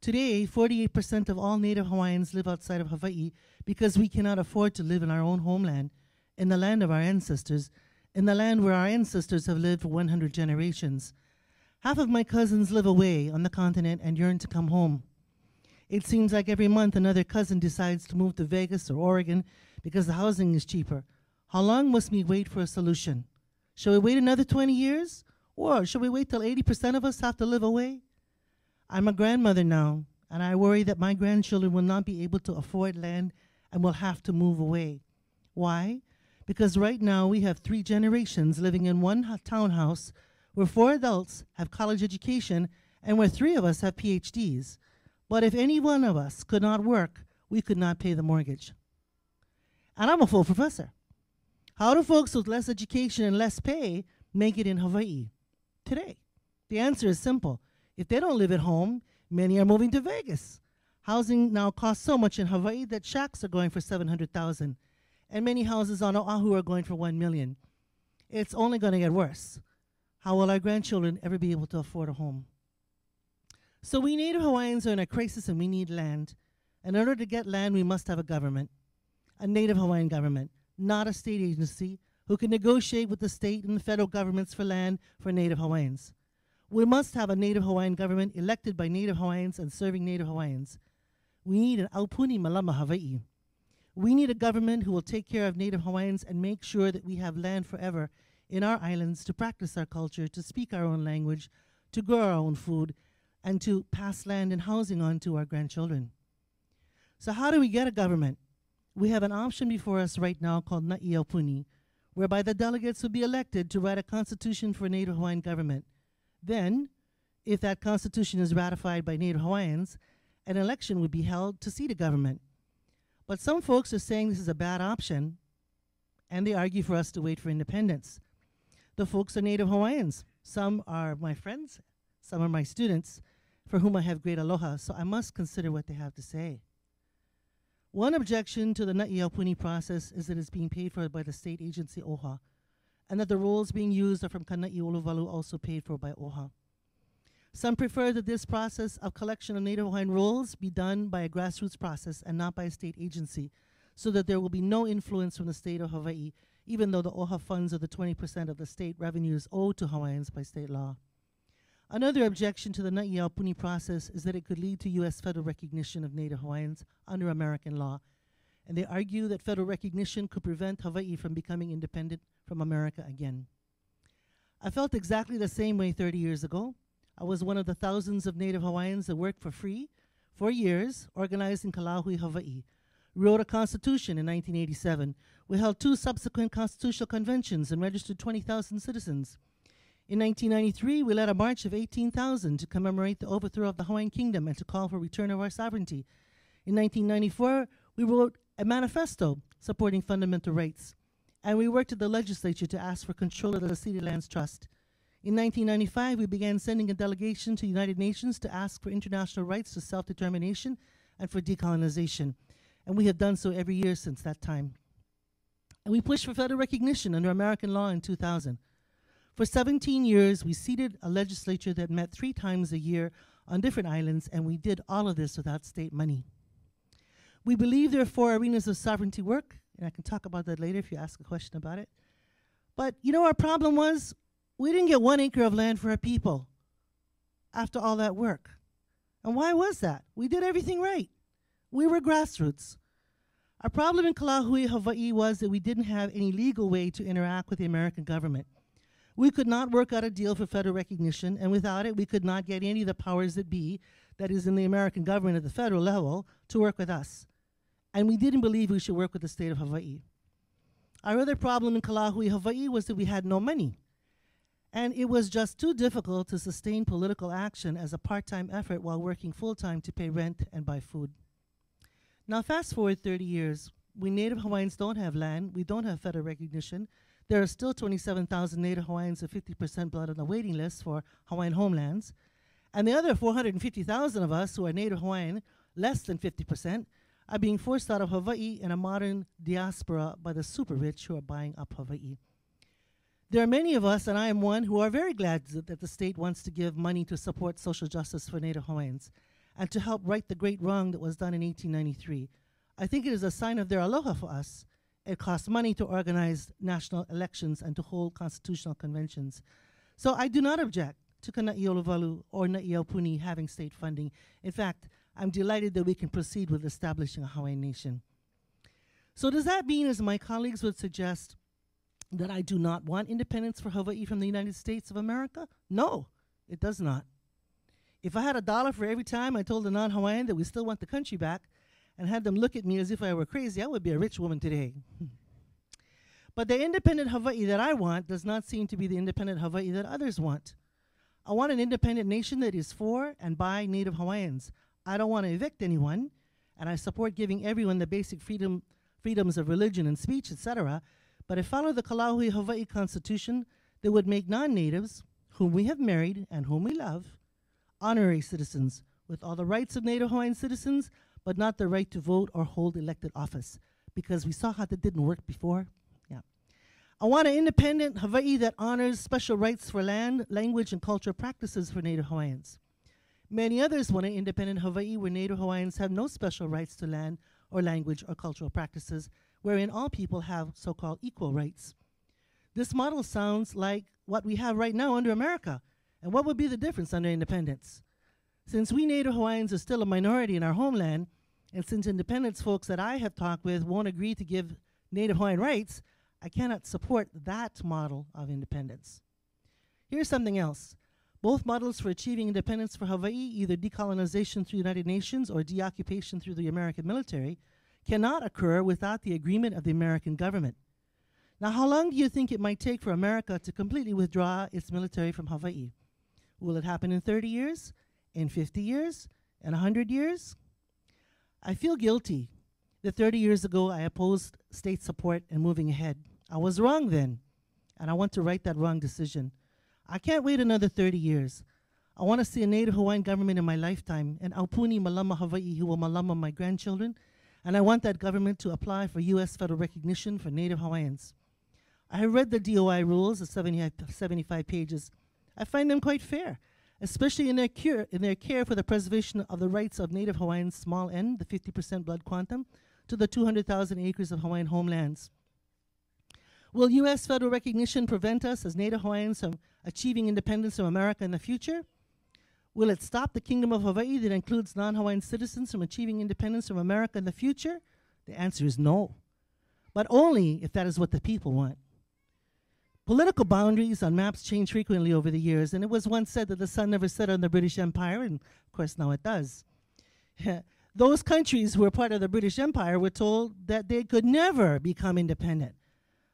Today, forty-eight percent of all Native Hawaiians live outside of Hawaii because we cannot afford to live in our own homeland, in the land of our ancestors, in the land where our ancestors have lived for one hundred generations. Half of my cousins live away on the continent and yearn to come home. It seems like every month another cousin decides to move to Vegas or Oregon because the housing is cheaper. How long must we wait for a solution? Shall we wait another twenty years? Or shall we wait till eighty percent of us have to live away? I'm a grandmother now, and I worry that my grandchildren will not be able to afford land and will have to move away. Why? Because right now we have three generations living in one townhouse where four adults have college education and where three of us have P H Ds. But if any one of us could not work, we could not pay the mortgage. And I'm a full professor. How do folks with less education and less pay make it in Hawaii today? The answer is simple. If they don't live at home, many are moving to Vegas. Housing now costs so much in Hawaii that shacks are going for seven hundred thousand dollars. And many houses on Oahu are going for one million dollars. It's only going to get worse. How will our grandchildren ever be able to afford a home? So we Native Hawaiians are in a crisis and we need land. In order to get land, we must have a government, a Native Hawaiian government, not a state agency, who can negotiate with the state and the federal governments for land for Native Hawaiians. We must have a Native Hawaiian government elected by Native Hawaiians and serving Native Hawaiians. We need an Aupuni Malama Hawai'i. We need a government who will take care of Native Hawaiians and make sure that we have land forever in our islands to practice our culture, to speak our own language, to grow our own food, and to pass land and housing on to our grandchildren. So how do we get a government? We have an option before us right now called Naʻi Aupuni, whereby the delegates will be elected to write a constitution for a Native Hawaiian government. Then, if that constitution is ratified by Native Hawaiians, an election would be held to seat a government. But some folks are saying this is a bad option, and they argue for us to wait for independence. The folks are Native Hawaiians. Some are my friends, some are my students, for whom I have great aloha, so I must consider what they have to say. One objection to the Naʻi Aupuni process is that it's being paid for by the state agency O H A, and that the roles being used are from Kanaʻiolowalu, also paid for by O H A. Some prefer that this process of collection of Native Hawaiian rolls be done by a grassroots process and not by a state agency, so that there will be no influence from the state of Hawaii, even though the O H A funds are the twenty percent of the state revenues owed to Hawaiians by state law. Another objection to the Naʻi Aupuni process is that it could lead to U S federal recognition of Native Hawaiians under American law, and they argue that federal recognition could prevent Hawaii from becoming independent from America again. I felt exactly the same way thirty years ago. I was one of the thousands of Native Hawaiians that worked for free for years, organized in Ka Lāhui Hawaiʻi. We wrote a constitution in nineteen eighty-seven. We held two subsequent constitutional conventions and registered twenty thousand citizens. In nineteen ninety-three, we led a march of eighteen thousand to commemorate the overthrow of the Hawaiian Kingdom and to call for return of our sovereignty. In nineteen ninety-four, we wrote a manifesto supporting fundamental rights, and we worked at the legislature to ask for control of the City Lands Trust. In nineteen ninety-five, we began sending a delegation to the United Nations to ask for international rights to self-determination and for decolonization, and we have done so every year since that time. And we pushed for federal recognition under American law in two thousand. For seventeen years, we seated a legislature that met three times a year on different islands, and we did all of this without state money. We believe there are four arenas of sovereignty work, and I can talk about that later if you ask a question about it. But you know, our problem was we didn't get one acre of land for our people after all that work. And why was that? We did everything right. We were grassroots. Our problem in Ka Lāhui Hawaiʻi was that we didn't have any legal way to interact with the American government. We could not work out a deal for federal recognition, and without it, we could not get any of the powers that be, that is in the American government at the federal level, to work with us. And we didn't believe we should work with the state of Hawaii. Our other problem in Ka Lāhui Hawaiʻi was that we had no money. And it was just too difficult to sustain political action as a part-time effort while working full-time to pay rent and buy food. Now fast forward thirty years. We Native Hawaiians don't have land. We don't have federal recognition. There are still twenty-seven thousand Native Hawaiians with fifty percent blood on the waiting list for Hawaiian homelands. And the other four hundred fifty thousand of us who are Native Hawaiian, less than fifty percent, are being forced out of Hawaii in a modern diaspora by the super rich who are buying up Hawaii. There are many of us, and I am one, who are very glad that the state wants to give money to support social justice for Native Hawaiians and to help right the great wrong that was done in eighteen ninety-three. I think it is a sign of their aloha for us. It costs money to organize national elections and to hold constitutional conventions. So I do not object to Kanaʻiolowalu or Naʻi Aupuni having state funding. In fact, I'm delighted that we can proceed with establishing a Hawaiian nation. So does that mean, as my colleagues would suggest, that I do not want independence for Hawaii from the United States of America? No, it does not. If I had a dollar for every time I told a non-Hawaiian that we still want the country back and had them look at me as if I were crazy, I would be a rich woman today. But the independent Hawaii that I want does not seem to be the independent Hawaii that others want. I want an independent nation that is for and by Native Hawaiians. I don't want to evict anyone, and I support giving everyone the basic freedom, freedoms of religion and speech, et cetera, but if follow the Ka Lāhui Hawaiʻi Constitution that would make non-natives, whom we have married and whom we love, honorary citizens with all the rights of Native Hawaiian citizens, but not the right to vote or hold elected office, because we saw how that didn't work before. Yeah. I want an independent Hawaii that honors special rights for land, language, and cultural practices for Native Hawaiians. Many others want an independent Hawaii where Native Hawaiians have no special rights to land or language or cultural practices, wherein all people have so-called equal rights. This model sounds like what we have right now under America, and what would be the difference under independence? Since we Native Hawaiians are still a minority in our homeland, and since independence folks that I have talked with won't agree to give Native Hawaiian rights, I cannot support that model of independence. Here's something else. Both models for achieving independence for Hawaii, either decolonization through the United Nations or deoccupation through the American military, cannot occur without the agreement of the American government. Now, how long do you think it might take for America to completely withdraw its military from Hawaii? Will it happen in thirty years, in fifty years, in one hundred years? I feel guilty that thirty years ago I opposed state support and moving ahead. I was wrong then, and I want to right that wrong decision. I can't wait another thirty years. I want to see a Native Hawaiian government in my lifetime, an Aupuni Malama Hawai'i who will malama my grandchildren, and I want that government to apply for U S federal recognition for Native Hawaiians. I have read the D O E rules, the seventy-five pages. I find them quite fair, especially in their, cure, in their care for the preservation of the rights of Native Hawaiians, small n, the fifty percent blood quantum, to the two hundred thousand acres of Hawaiian homelands. Will U S federal recognition prevent us as Native Hawaiians from achieving independence from America in the future? Will it stop the Kingdom of Hawaii that includes non-Hawaiian citizens from achieving independence from America in the future? The answer is no, but only if that is what the people want. Political boundaries on maps change frequently over the years, and it was once said that the sun never set on the British Empire, and of course now it does. Those countries who were part of the British Empire were told that they could never become independent.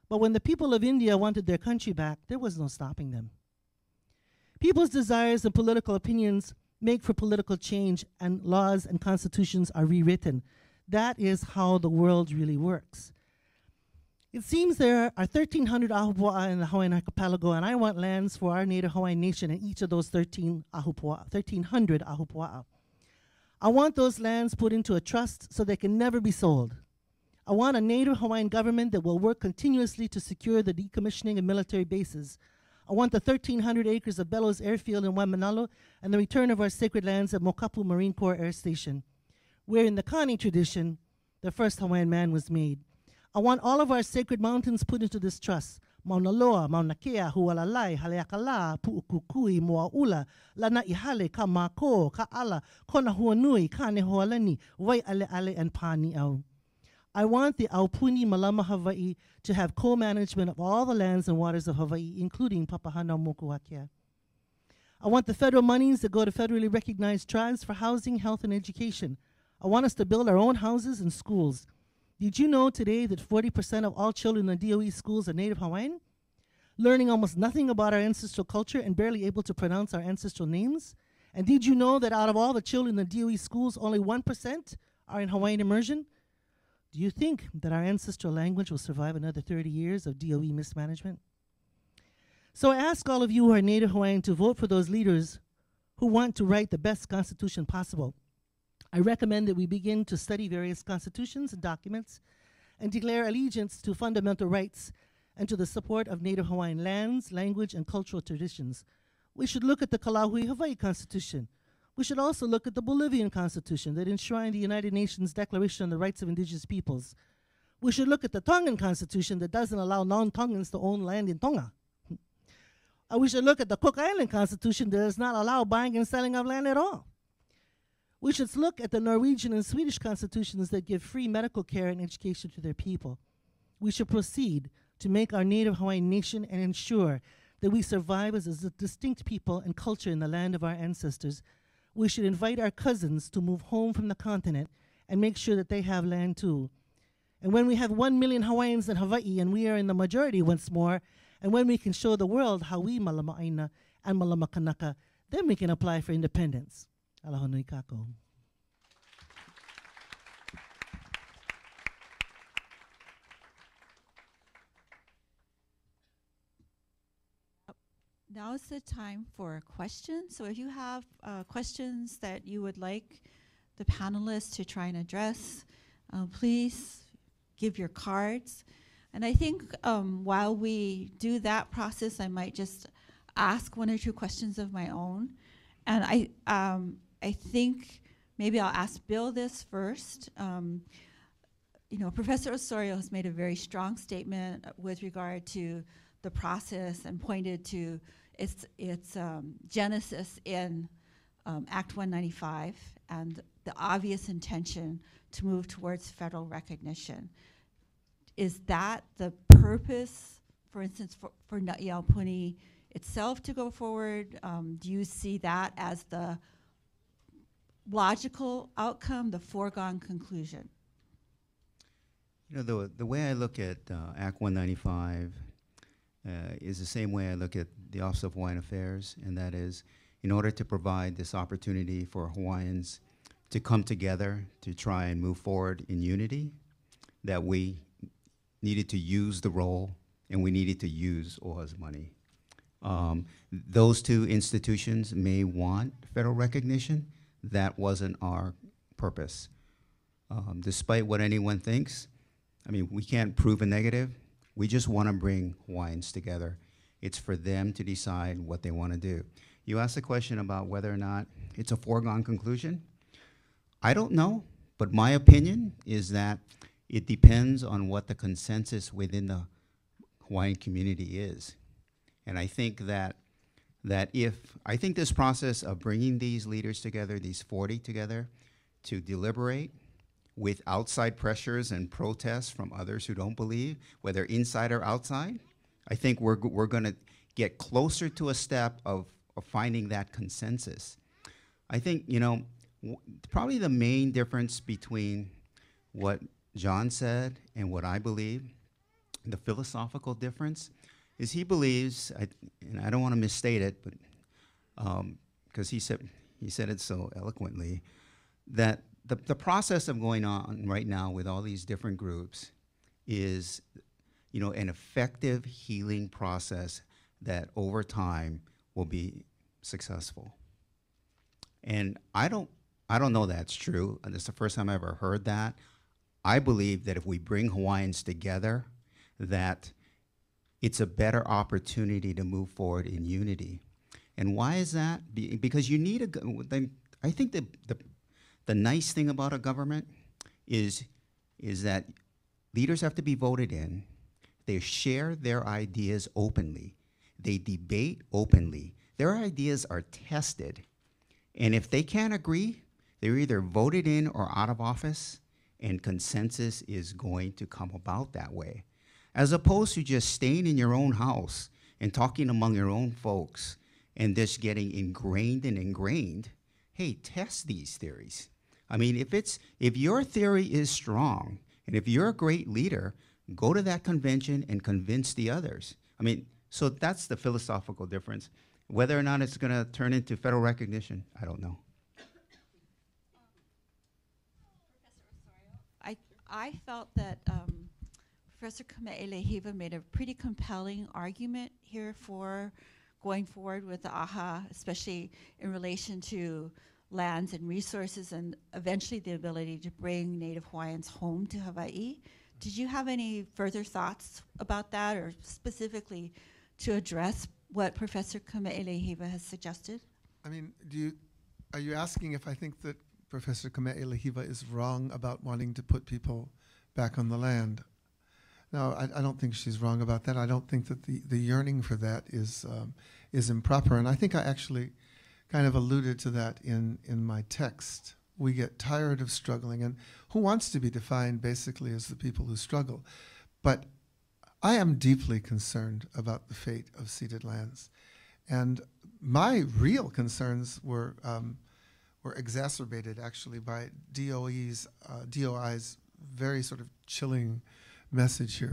But when the people of India wanted their country back, there was no stopping them. People's desires and political opinions make for political change, and laws and constitutions are rewritten. That is how the world really works. It seems there are thirteen hundred ahupua'a in the Hawaiian archipelago, and I want lands for our native Hawaiian nation in each of those thirteen ahupua'a, thirteen hundred ahupua'a. I want those lands put into a trust so they can never be sold. I want a native Hawaiian government that will work continuously to secure the decommissioning of military bases. I want the thirteen hundred acres of Bellows Airfield in Waimanalo and the return of our sacred lands at Mokapu Marine Corps Air Station, where in the Kani tradition, the first Hawaiian man was made. I want all of our sacred mountains put into this trust. Mauna Loa, Mauna Kea, Hualalai, Haleakalā, Puʻukukui, Moaʻula, Lana'ihale, Kamako, Ka'ala, Konahuanui, Kanehoalani, Wai'ale'ale, and Pāniʻau. I want the Aupuni Malama Hawai'i to have co-management of all the lands and waters of Hawaii, including Papahana Mokuakea. I want the federal monies that go to federally recognized tribes for housing, health, and education. I want us to build our own houses and schools. Did you know today that forty percent of all children in D O E schools are Native Hawaiian? Learning almost nothing about our ancestral culture and barely able to pronounce our ancestral names? And did you know that out of all the children in D O E schools, only one percent are in Hawaiian immersion? Do you think that our ancestral language will survive another thirty years of D O E mismanagement? So I ask all of you who are Native Hawaiian to vote for those leaders who want to write the best constitution possible. I recommend that we begin to study various constitutions and documents and declare allegiance to fundamental rights and to the support of Native Hawaiian lands, language, and cultural traditions. We should look at the Ka Lāhui Hawaiʻi Constitution. We should also look at the Bolivian Constitution that enshrined the United Nations Declaration on the Rights of Indigenous Peoples. We should look at the Tongan Constitution that doesn't allow non-Tongans to own land in Tonga. uh, we should look at the Cook Island Constitution that does not allow buying and selling of land at all. We should look at the Norwegian and Swedish constitutions that give free medical care and education to their people. We should proceed to make our Native Hawaiian nation and ensure that we survive as a distinct people and culture in the land of our ancestors. We should invite our cousins to move home from the continent and make sure that they have land too. And when we have one million Hawaiians in Hawaii and we are in the majority once more, and when we can show the world how we Malama Aina and Malama Kanaka, then we can apply for independence. Aloha nui kākou. Now is the time for questions. So if you have uh, questions that you would like the panelists to try and address, uh, please give your cards. And I think um, while we do that process, I might just ask one or two questions of my own. And I. Um, I think maybe I'll ask Bill this first. Um, you know, Professor Osorio has made a very strong statement with regard to the process and pointed to its, its um, genesis in um, Act one ninety-five and the obvious intention to move towards federal recognition. Is that the purpose, for instance, for, for Naʻi Aupuni itself to go forward? Um, do you see that as the logical outcome, the foregone conclusion? You know, the, the way I look at uh, Act one ninety-five uh, is the same way I look at the Office of Hawaiian Affairs, and that is, in order to provide this opportunity for Hawaiians to come together to try and move forward in unity, that we needed to use the role and we needed to use O H A's money. Um, those two institutions may want federal recognition. That wasn't our purpose. Um, despite what anyone thinks, I mean, we can't prove a negative. We just want to bring Hawaiians together. It's for them to decide what they want to do. You asked the question about whether or not it's a foregone conclusion. I don't know, But my opinion is that it depends on what the consensus within the Hawaiian community is. And I think that that if, I think this process of bringing these leaders together, these forty together, to deliberate with outside pressures and protests from others who don't believe, whether inside or outside, I think we're, we're gonna get closer to a step of, of finding that consensus. I think, you know, w probably the main difference between what John said and what I believe, the philosophical difference, is he believes, I, and I don't want to misstate it, but because um, he said he said it so eloquently, that the, the process of going on right now with all these different groups is, you know, an effective healing process that over time will be successful. And I don't I don't know that's true. And it's the first time I ever heard that. I believe that if we bring Hawaiians together, that it's a better opportunity to move forward in unity. And why is that? Be, because you need a, I think the, the, the nice thing about a government is, is that leaders have to be voted in. They share their ideas openly. They debate openly. Their ideas are tested. And if they can't agree, they're either voted in or out of office, and consensus is going to come about that way, as opposed to just staying in your own house and talking among your own folks and just getting ingrained and ingrained. Hey, test these theories. I mean, if it's if your theory is strong and if you're a great leader, go to that convention and convince the others. I mean, so that's the philosophical difference. Whether or not it's gonna turn into federal recognition, I don't know. I, I felt that um, Professor Kame'eleihiwa made a pretty compelling argument here for going forward with the A H A, especially in relation to lands and resources and eventually the ability to bring Native Hawaiians home to Hawaii. Did you have any further thoughts about that, or specifically to address what Professor Kame'eleihiwa has suggested? I mean, do you, are you asking if I think that Professor Kame'eleihiwa is wrong about wanting to put people back on the land? No, I, I don't think she's wrong about that. I don't think that the, the yearning for that is um, is improper. And I think I actually kind of alluded to that in, in my text. We get tired of struggling. And who wants to be defined basically as the people who struggle? But I am deeply concerned about the fate of ceded lands. And my real concerns were, um, were exacerbated actually by D O E's, uh, D O I's very sort of chilling message here.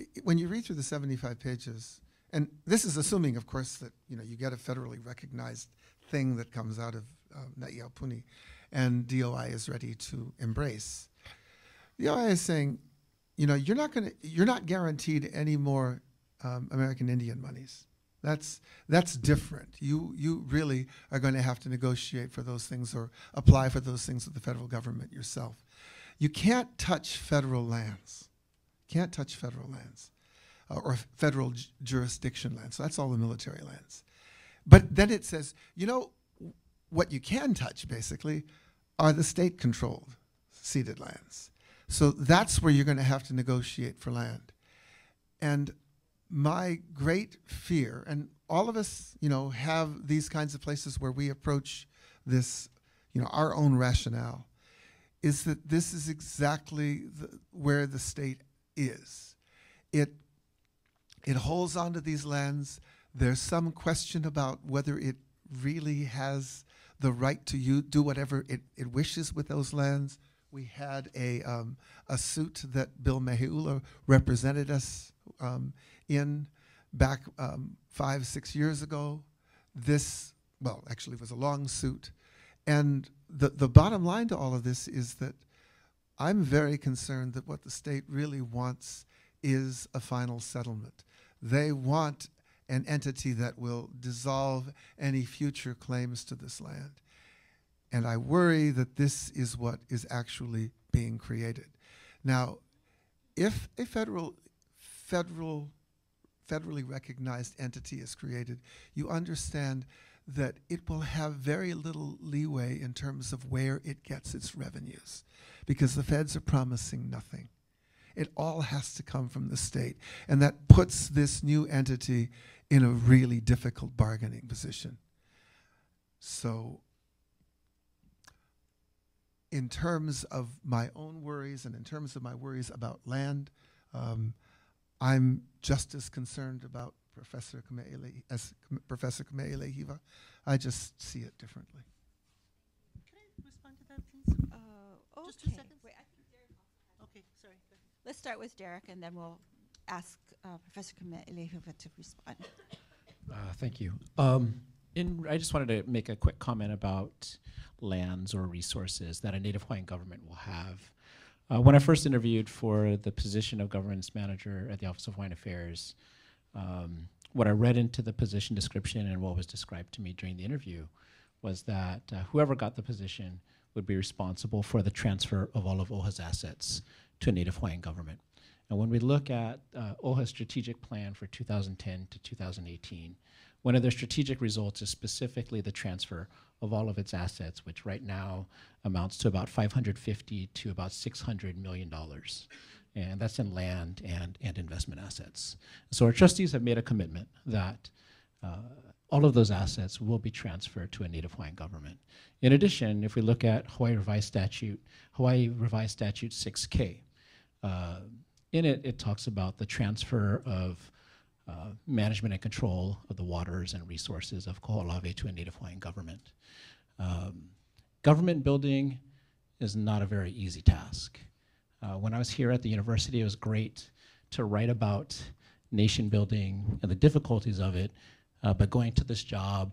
I, when you read through the seventy-five pages, and this is assuming, of course, that you know you get a federally recognized thing that comes out of uh, Naʻi Aupuni, and D O I is ready to embrace. D O I is saying, you know, you're not going you're not guaranteed any more um, American Indian monies. That's that's different. You you really are going to have to negotiate for those things or apply for those things with the federal government yourself. You can't touch federal lands. Can't touch federal lands uh, or federal ju jurisdiction lands. So that's all the military lands. But then it says, you know, what you can touch basically are the state-controlled ceded lands. So that's where you're going to have to negotiate for land. And my great fear, and all of us, you know, have these kinds of places where we approach this, you know, our own rationale, is that this is exactly the, where the state is. It, it holds onto these lands. There's some question about whether it really has the right to you do whatever it, it wishes with those lands. We had a, um, a suit that Bill Meheʻula represented us um, in back um, five, six years ago. This, well, actually it was a long suit. And the, the bottom line to all of this is that I'm very concerned that what the state really wants is a final settlement. They want an entity that will dissolve any future claims to this land. And I worry that this is what is actually being created. Now, if a federal, federal, federally recognized entity is created, you understand that it will have very little leeway in terms of where it gets its revenues, because the feds are promising nothing. It all has to come from the state, and that puts this new entity in a really difficult bargaining position. So in terms of my own worries and in terms of my worries about land, um, I'm just as concerned about Professor Kame'ele as Professor Kame'eleihiwa. I just see it differently. Can I respond to that, please? Uh, okay. Just two seconds. Wait, I think Derek also okay, sorry. Let's start with Derek, and then we'll ask uh, Professor Kame'eleihiwa to respond. Uh, thank you. Um, in, I just wanted to make a quick comment about lands or resources that a Native Hawaiian government will have. Uh, when I first interviewed for the position of governance manager at the Office of Hawaiian Affairs, um, what I read into the position description and what was described to me during the interview was that uh, whoever got the position would be responsible for the transfer of all of OHA's assets to a Native Hawaiian government. And when we look at uh, OHA's strategic plan for two thousand ten to two thousand eighteen, one of their strategic results is specifically the transfer of all of its assets, which right now amounts to about five hundred fifty to about six hundred million dollars. And that's in land and, and investment assets. So our trustees have made a commitment that uh, all of those assets will be transferred to a Native Hawaiian government. In addition, if we look at Hawaii Revised Statute, Hawaii Revised Statute six K, uh, in it, it talks about the transfer of Uh, management and control of the waters and resources of Kahoʻolawe to a Native Hawaiian government. Um, government building is not a very easy task. Uh, when I was here at the university, it was great to write about nation building and the difficulties of it, uh, but going to this job,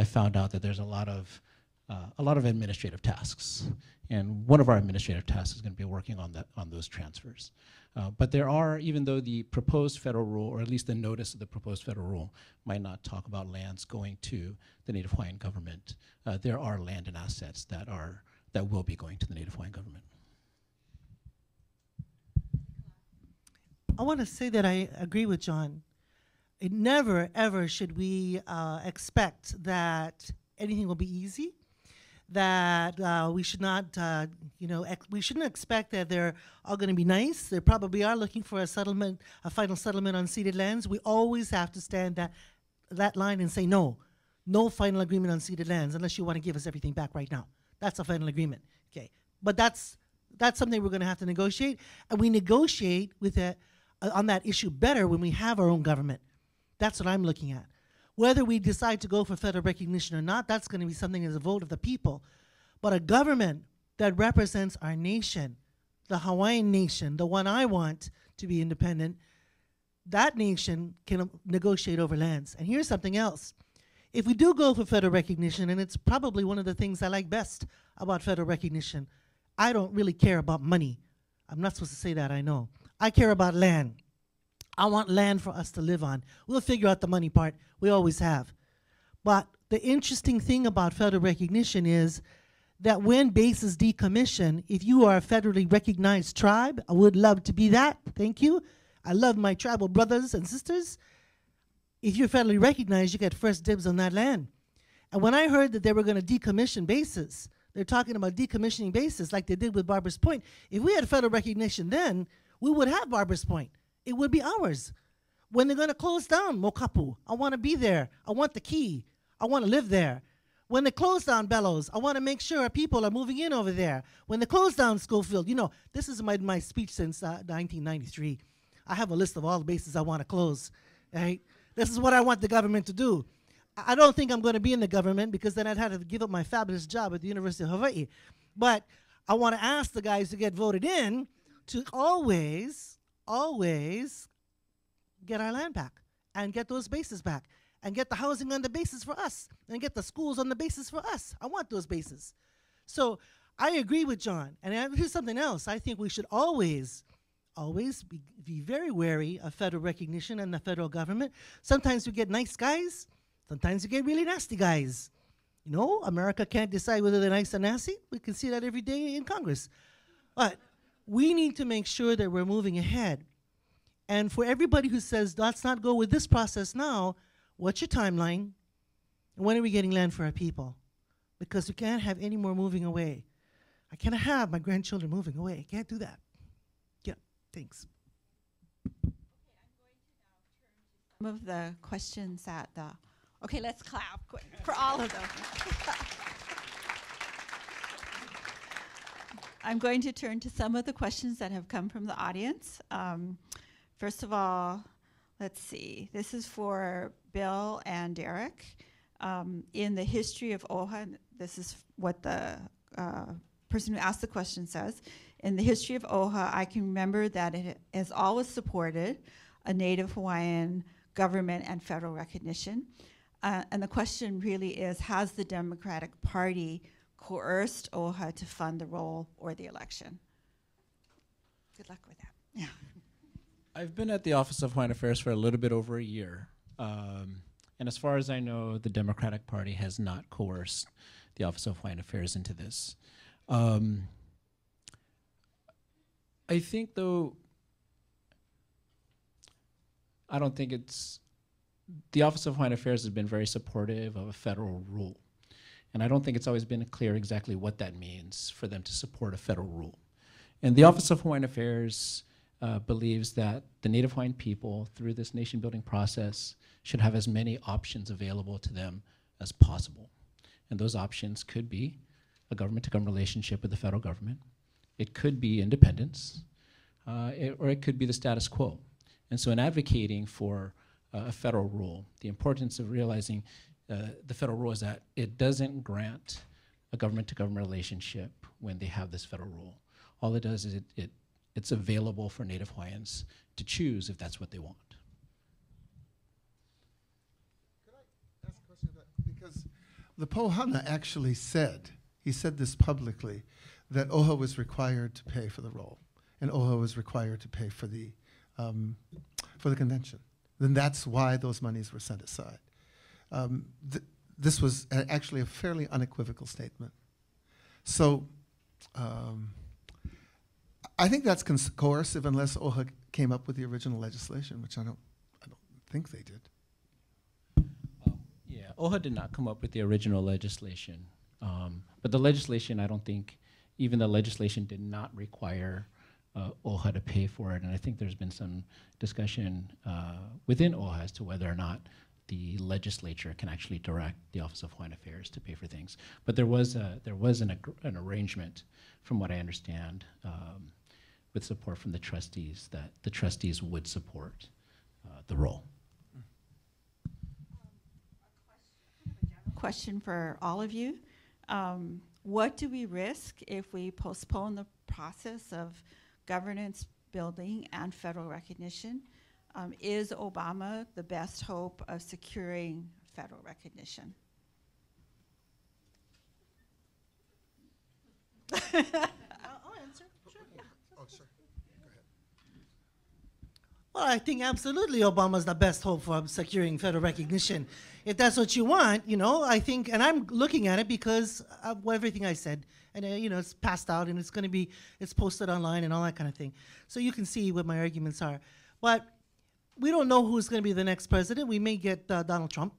I found out that there's a lot of uh, a lot of administrative tasks, and one of our administrative tasks is going to be working on that on those transfers. Uh, but there are, even though the proposed federal rule, or at least the notice of the proposed federal rule, might not talk about lands going to the Native Hawaiian government, uh, there are land and assets that are that will be going to the Native Hawaiian government. I want to say that I agree with John. It never, ever should we uh, expect that anything will be easy. That uh, we should not, uh, you know, ex we shouldn't expect that they're all going to be nice. They probably are looking for a settlement, a final settlement on ceded lands. We always have to stand that that line and say no, no final agreement on ceded lands unless you want to give us everything back right now. That's a final agreement, okay? But that's that's something we're going to have to negotiate, and we negotiate with a, uh, on that issue better when we have our own government. That's what I'm looking at. Whether we decide to go for federal recognition or not, that's going to be something as a vote of the people. But a government that represents our nation, the Hawaiian nation, the one I want to be independent, that nation can negotiate over lands. And here's something else. If we do go for federal recognition, and it's probably one of the things I like best about federal recognition, I don't really care about money. I'm not supposed to say that, I know. I care about land. I want land for us to live on. We'll figure out the money part. We always have. But the interesting thing about federal recognition is that when bases decommission, if you are a federally recognized tribe, I would love to be that. Thank you. I love my tribal brothers and sisters. If you're federally recognized, you get first dibs on that land. And when I heard that they were going to decommission bases, they're talking about decommissioning bases like they did with Barbers Point. If we had federal recognition then, we would have Barbers Point. It would be ours. When they're going to close down Mokapu, I want to be there. I want the key. I want to live there. When they close down Bellows, I want to make sure people are moving in over there. When they close down Schofield, you know, this is my, my speech since uh, nineteen ninety-three. I have a list of all the bases I want to close. Right? This is what I want the government to do. I don't think I'm going to be in the government because then I'd have to give up my fabulous job at the University of Hawaii. But I want to ask the guys who get voted in to always... always get our land back and get those bases back and get the housing on the bases for us and get the schools on the bases for us. I want those bases. So I agree with John. And I, here's something else. I think we should always, always be, be very wary of federal recognition and the federal government. Sometimes we get nice guys. Sometimes we get really nasty guys. You know, America can't decide whether they're nice or nasty. We can see that every day in Congress. But we need to make sure that we're moving ahead. And for everybody who says, let's not go with this process now, what's your timeline? And when are we getting land for our people? Because we can't have any more moving away. I cannot have my grandchildren moving away. I can't do that. Yeah, thanks. Okay, I'm going to now turn to some of the questions that the, okay, let's clap for all of them. I'm going to turn to some of the questions that have come from the audience. Um, first of all, let's see, this is for Bill and Derek. Um, in the history of Oha, and this is what the uh, person who asked the question says, in the history of Oha, I can remember that it has always supported a Native Hawaiian government and federal recognition. Uh, and the question really is, has the Democratic Party coerced Oha to fund the role or the election? Good luck with that. Yeah. I've been at the Office of Hawaiian Affairs for a little bit over a year. Um, And as far as I know, the Democratic Party has not coerced the Office of Hawaiian Affairs into this. Um, I think, though, I don't think it's, the Office of Hawaiian Affairs has been very supportive of a federal rule. And I don't think it's always been clear exactly what that means for them to support a federal rule. And the Office of Hawaiian Affairs uh, believes that the Native Hawaiian people, through this nation building process, should have as many options available to them as possible. And those options could be a government-to-government relationship with the federal government. It could be independence, uh, it, or it could be the status quo. And so in advocating for uh, a federal rule, the importance of realizing uh, the federal rule is that it doesn't grant a government-to-government relationship when they have this federal rule. All it does is it, it, it's available for Native Hawaiians to choose if that's what they want. The Pohana actually said, he said this publicly, that Oha was required to pay for the role, and Oha was required to pay for the, um, for the convention. Then that's why those monies were set aside. Um, th this was a actually a fairly unequivocal statement. So um, I think that's coercive unless Oha came up with the original legislation, which I don't, I don't think they did. Oha did not come up with the original legislation, um, but the legislation, I don't think, even the legislation did not require uh, Oha to pay for it, and I think there's been some discussion uh, within Oha as to whether or not the legislature can actually direct the Office of Hawaiian Affairs to pay for things. But there was, a, there was an, ag an arrangement, from what I understand, um, with support from the trustees, that the trustees would support uh, the role. Question for all of you. Um, what do we risk if we postpone the process of governance building and federal recognition? Um, is Obama the best hope of securing federal recognition? I'll, I'll answer. Sure. Oh, sure. Go ahead. Well, I think absolutely Obama's the best hope for securing federal recognition. If that's what you want, you know, I think, and I'm looking at it because of everything I said, and uh, you know, it's passed out and it's going to be, it's posted online and all that kind of thing. So you can see what my arguments are. But we don't know who's going to be the next president. We may get uh, Donald Trump.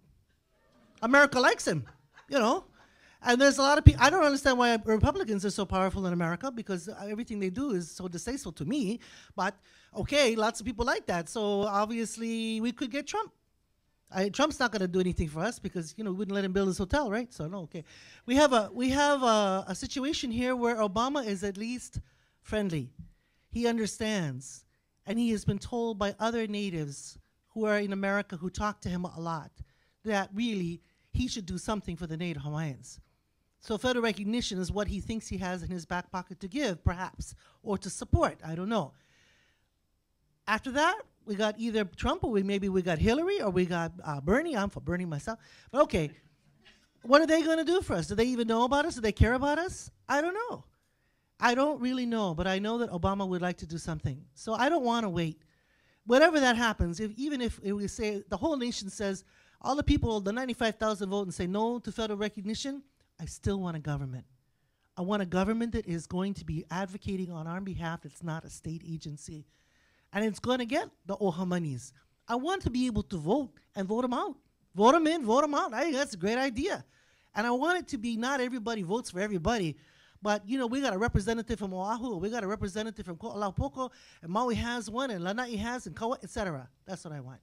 America likes him, you know. And there's a lot of people, I don't understand why Republicans are so powerful in America, because everything they do is so distasteful to me. But okay, lots of people like that. So obviously we could get Trump. I, Trump's not going to do anything for us because, you know, we wouldn't let him build his hotel, right? So no, okay. We have a we have a, a situation here where Obama is at least friendly. He understands, and he has been told by other natives who are in America who talk to him a lot that really he should do something for the Native Hawaiians. So federal recognition is what he thinks he has in his back pocket to give, perhaps, or to support. I don't know. After that, we got either Trump or we, maybe we got Hillary or we got uh, Bernie. I'm for Bernie myself. But okay, what are they going to do for us? Do they even know about us? Do they care about us? I don't know. I don't really know, but I know that Obama would like to do something. So I don't want to wait. Whatever that happens, if, even if, if we say the whole nation says, all the people, the ninety-five thousand vote and say no to federal recognition, I still want a government. I want a government that is going to be advocating on our behalf. It's not a state agency. And it's going to get the Oha monies. I want to be able to vote and vote them out. Vote them in, vote them out. I think that's a great idea. And I want it to be not everybody votes for everybody, but, you know, we got a representative from Oahu, we got a representative from Ko'olaupoko, and Maui has one, and Lanai has, and Kauai, et cetera. That's what I want.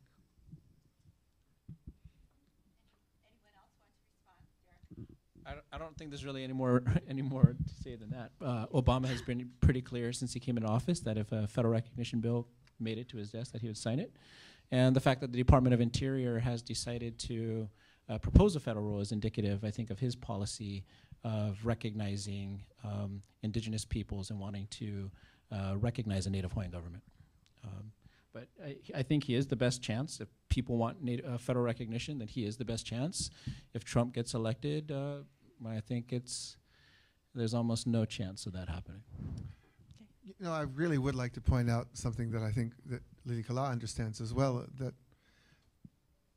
I don't think there's really any more, any more to say than that. Uh, Obama has been pretty clear since he came into office that if a federal recognition bill made it to his desk, that he would sign it. And the fact that the Department of Interior has decided to uh, propose a federal rule is indicative, I think, of his policy of recognizing um, indigenous peoples and wanting to uh, recognize a Native Hawaiian government. Um, But I, I think he is the best chance. If people want native, uh, federal recognition, then he is the best chance. If Trump gets elected, uh, I think it's there's almost no chance of that happening. Kay. You know, I really would like to point out something that I think that Lilikalā understands as well, uh, that,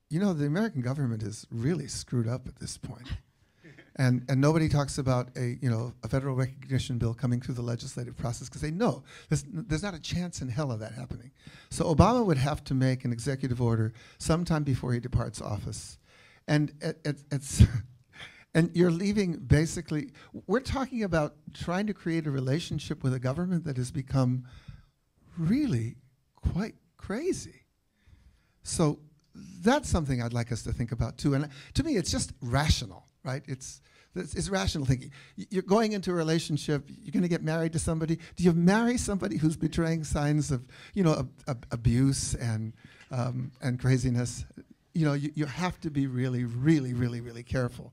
you know, the American government is really screwed up at this point. And, and nobody talks about a, you know, a federal recognition bill coming through the legislative process because they know there's, there's not a chance in hell of that happening. So Obama would have to make an executive order sometime before he departs office. And, it, it, it's and you're leaving basically, we're talking about trying to create a relationship with a government that has become really quite crazy. So that's something I'd like us to think about too. And to me, it's just rational. Right? It's, it's, it's rational thinking. You're going into a relationship, you're going to get married to somebody. Do you marry somebody who's betraying signs of, you know, ab ab abuse and, um, and craziness? You know, you, you have to be really, really, really, really careful.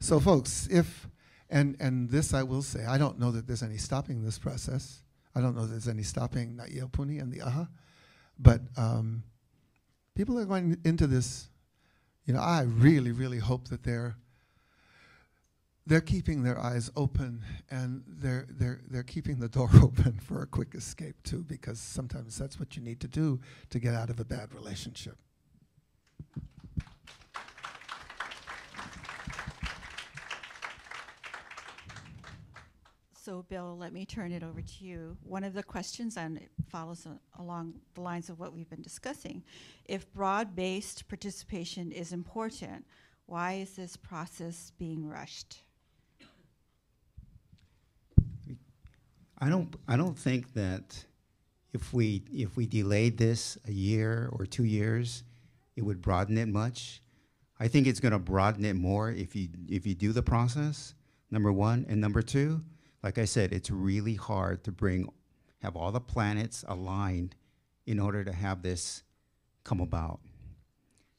So folks, if, and, and this I will say, I don't know that there's any stopping this process. I don't know that there's any stopping Naʻi Aupuni and the aha, but um, people are going into this, you know, I really, really hope that they're They're keeping their eyes open, and they're, they're, they're keeping the door open for a quick escape, too, because sometimes that's what you need to do to get out of a bad relationship. So, Bill, let me turn it over to you. One of the questions, and it follows uh, along the lines of what we've been discussing, if broad-based participation is important, why is this process being rushed? I don't. I don't think that if we if we delayed this a year or two years, it would broaden it much. I think it's going to broaden it more if you if you do the process. Number one, and number two, like I said, it's really hard to bring have all the planets aligned in order to have this come about.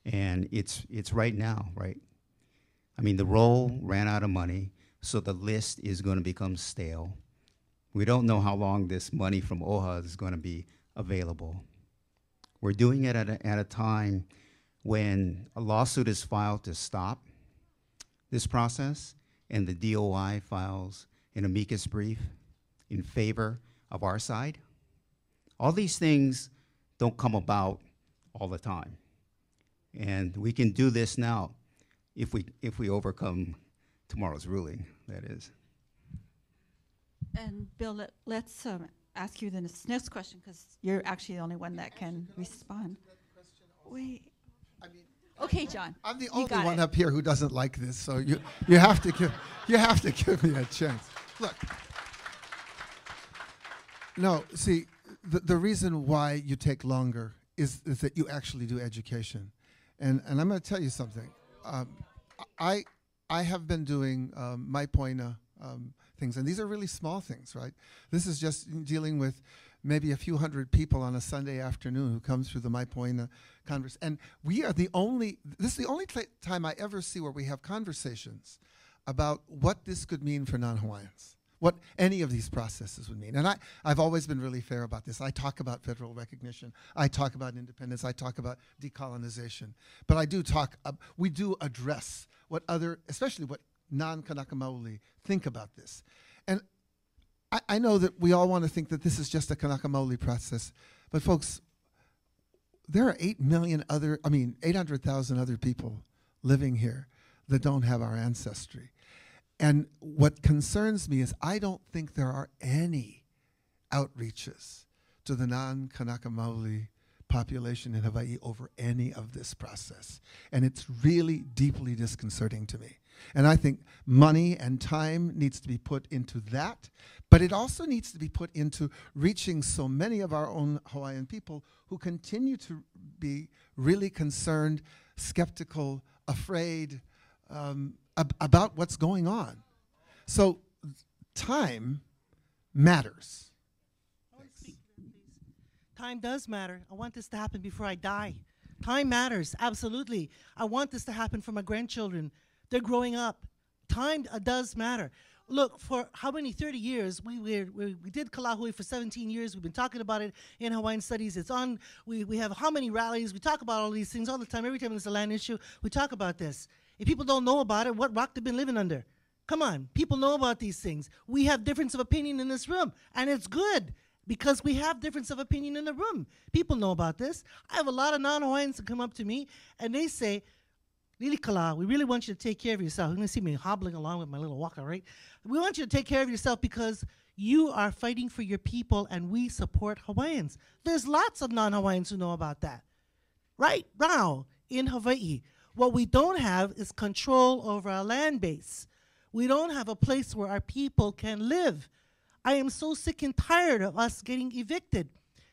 And it's it's right now, right? I mean, the roll ran out of money, so the list is going to become stale. We don't know how long this money from O H A is going to be available. We're doing it at a, at a time when a lawsuit is filed to stop this process, and the D O I files an amicus brief in favor of our side. All these things don't come about all the time. And we can do this now if we, if we overcome tomorrow's ruling, that is. And Bill, let, let's um, ask you the next question, because you're actually the only one that can, can respond. Wait. I mean, okay, John. I'm the only one it. up here who doesn't like this, so you, you, have to give, you have to give me a chance. Look. No, see, the, the reason why you take longer is, is that you actually do education. And, and I'm going to tell you something. Um, I, I have been doing um, maipoina um, things, and these are really small things, right? This is just dealing with maybe a few hundred people on a Sunday afternoon who comes through the maipoina converse. And we are the only, this is the only time I ever see where we have conversations about what this could mean for non-Hawaiians, what any of these processes would mean. And I, I've always been really fair about this. I talk about federal recognition. I talk about independence. I talk about decolonization. But I do talk, uh, we do address what other, especially what non-Kanaka Maoli think about this. And I, I know that we all want to think that this is just a Kanaka Maoli process. But folks, there are eight million other, I mean, eight hundred thousand other people living here that don't have our ancestry. And what concerns me is I don't think there are any outreaches to the non-Kanaka Maoli population in Hawaii over any of this process. And it's really deeply disconcerting to me. And I think money and time needs to be put into that, but it also needs to be put into reaching so many of our own Hawaiian people who continue to be really concerned, skeptical, afraid um, ab about what's going on. So time matters. Time does matter. I want this to happen before I die. Time matters, absolutely. I want this to happen for my grandchildren. They're growing up. Time uh, does matter. Look, for how many thirty years, we, we, we did Ka Lāhui for seventeen years. We've been talking about it in Hawaiian Studies. It's on, we, we have how many rallies. We talk about all these things all the time. Every time there's a land issue, we talk about this. If people don't know about it, what rock they've been living under? Come on, people know about these things. We have difference of opinion in this room, and it's good. Because we have difference of opinion in the room. People know about this. I have a lot of non-Hawaiians who come up to me, and they say, Lilikalā, we really want you to take care of yourself. You're going to see me hobbling along with my little walker, right? We want you to take care of yourself because you are fighting for your people, and we support Hawaiians. There's lots of non-Hawaiians who know about that. Right now in Hawaii, what we don't have is control over our land base. We don't have a place where our people can live. I am so sick and tired of us getting evicted.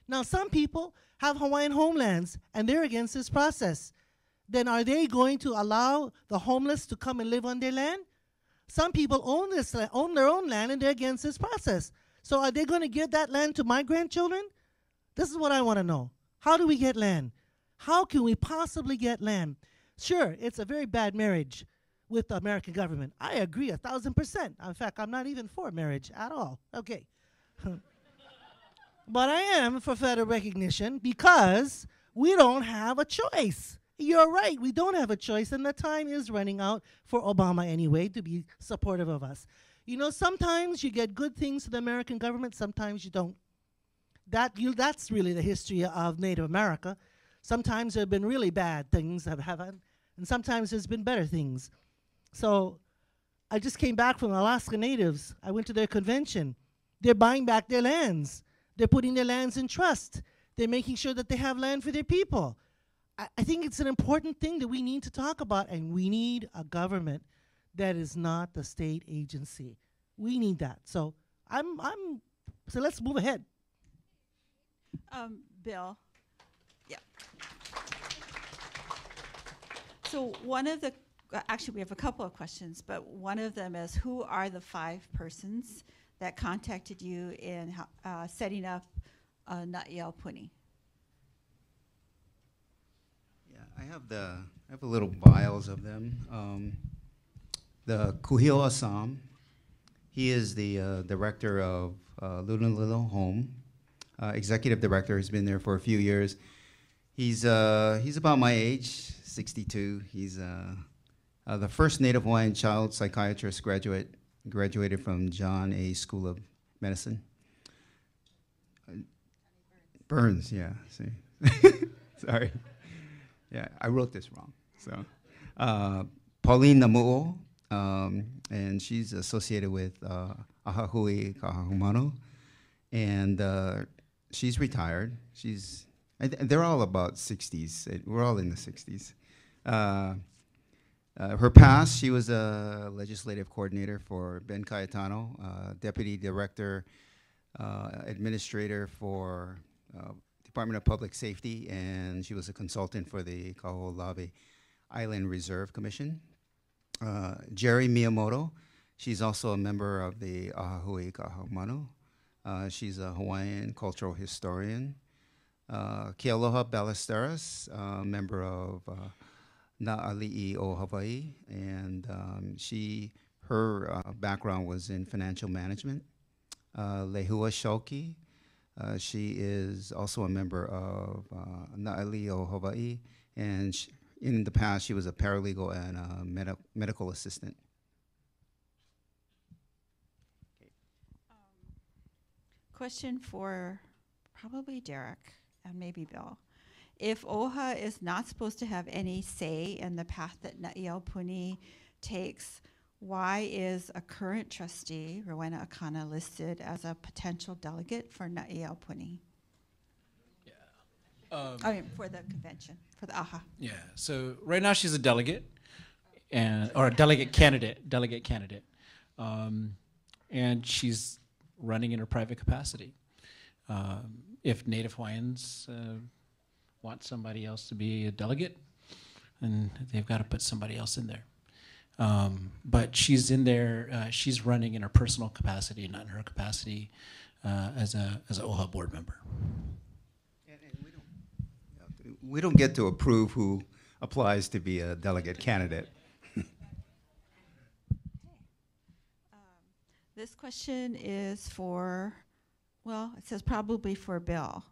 Now, some people have Hawaiian homelands, and they're against this process. Then are they going to allow the homeless to come and live on their land? Some people own, this, own their own land, and they're against this process. So are they going to give that land to my grandchildren? This is what I want to know. How do we get land? How can we possibly get land? Sure, it's a very bad marriage with the American government. I agree a thousand percent. In fact, I'm not even for marriage at all. Okay. But I am for federal recognition because we don't have a choice. You're right, we don't have a choice, and the time is running out for Obama anyway to be supportive of us. You know, sometimes you get good things from the American government, sometimes you don't. That you, that's really the history of Native America. Sometimes there have been really bad things that have happened, and sometimes there's been better things. So I just came back from Alaska Natives. I went to their convention. They're buying back their lands. They're putting their lands in trust. They're making sure that they have land for their people. I, I think it's an important thing that we need to talk about, and we need a government that is not the state agency. We need that. So I'm, I'm so let's move ahead. Um, Bill, yeah. So one of the Actually, we have a couple of questions, but one of them is, who are the five persons that contacted you in uh, setting up uh, Naʻi Aupuni? Yeah, I have the I have a little bios of them. Um, the Kuhio Assam, he is the uh, director of uh, Lululilo Home, uh, executive director. He's been there for a few years. He's uh, he's about my age, sixty-two. He's uh, Uh, the first Native Hawaiian child psychiatrist graduate graduated from John A. School of Medicine. Uh, Burns, yeah. See, sorry, yeah, I wrote this wrong. So, uh, Pauline Namu'o, um, and she's associated with uh, Ahahui Kahahumano, and uh, she's retired. She's th they're all about sixties. We're all in the sixties. Uh, Uh, her past, she was a legislative coordinator for Ben Cayetano, uh, deputy director, uh, administrator for uh, Department of Public Safety, and she was a consultant for the Kahoʻolawe Island Reserve Commission. Uh, Jerry Miyamoto, she's also a member of the Ahahui Kahahumanu. Uh, she's a Hawaiian cultural historian. Uh, Kealoha Ballesteros, a uh, member of uh, Na'ali'i o Hawaii, and um, she, her uh, background was in financial management. Uh, Lehua Shoki, uh, she is also a member of uh, Na'ali'i o Hawaii, and sh in the past she was a paralegal and a med medical assistant. Um, question for probably Derek and maybe Bill. If O H A is not supposed to have any say in the path that Naʻi Aupuni takes, why is a current trustee, Rowena Akana, listed as a potential delegate for Naʻi Aupuni? Yeah. Um, I mean, for the convention, for the A H A. Yeah, so right now she's a delegate, and or a delegate candidate, delegate candidate. Um, and she's running in her private capacity. Um, if Native Hawaiians uh, want somebody else to be a delegate, then they've got to put somebody else in there. Um, but she's in there, uh, she's running in her personal capacity, not in her capacity uh, as a as an O H A board member. And, and we, don't, we don't get to approve who applies to be a delegate candidate. This question is for, well, it says probably for Bill.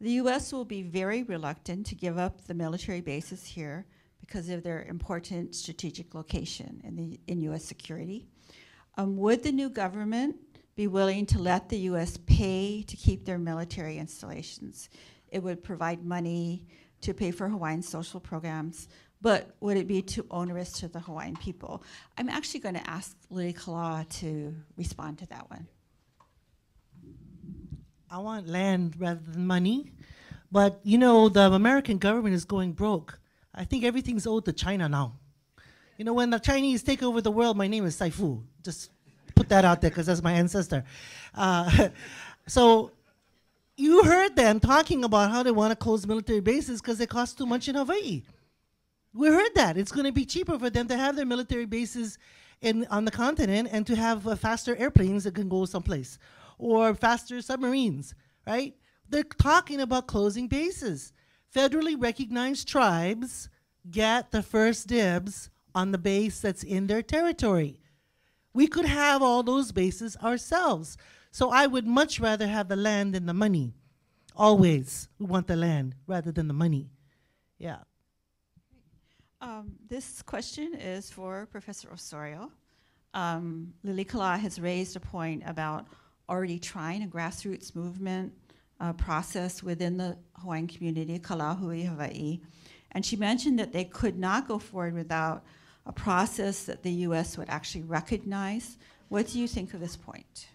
The U S will be very reluctant to give up the military bases here because of their important strategic location in, the, in U S security. Um, would the new government be willing to let the U S pay to keep their military installations? It would provide money to pay for Hawaiian social programs, but would it be too onerous to the Hawaiian people? I'm actually going to ask Lilikalā to respond to that one. I want land rather than money. But, you know, the American government is going broke. I think everything's owed to China now. You know, when the Chinese take over the world, my name is Saifu. Just put that out there, because that's my ancestor. Uh, so you heard them talking about how they want to close military bases because they cost too much in Hawaii. We heard that. It's going to be cheaper for them to have their military bases in, on the continent and to have uh, faster airplanes that can go someplace or faster submarines, right? They're talking about closing bases. Federally recognized tribes get the first dibs on the base that's in their territory. We could have all those bases ourselves. So I would much rather have the land than the money. Always, we want the land rather than the money. Yeah. Um, this question is for Professor Osorio. Um, Lilikalā has raised a point about already trying a grassroots movement uh, process within the Hawaiian community, Ka Lāhui Hawaiʻi. And she mentioned that they could not go forward without a process that the U S would actually recognize. What do you think of this point?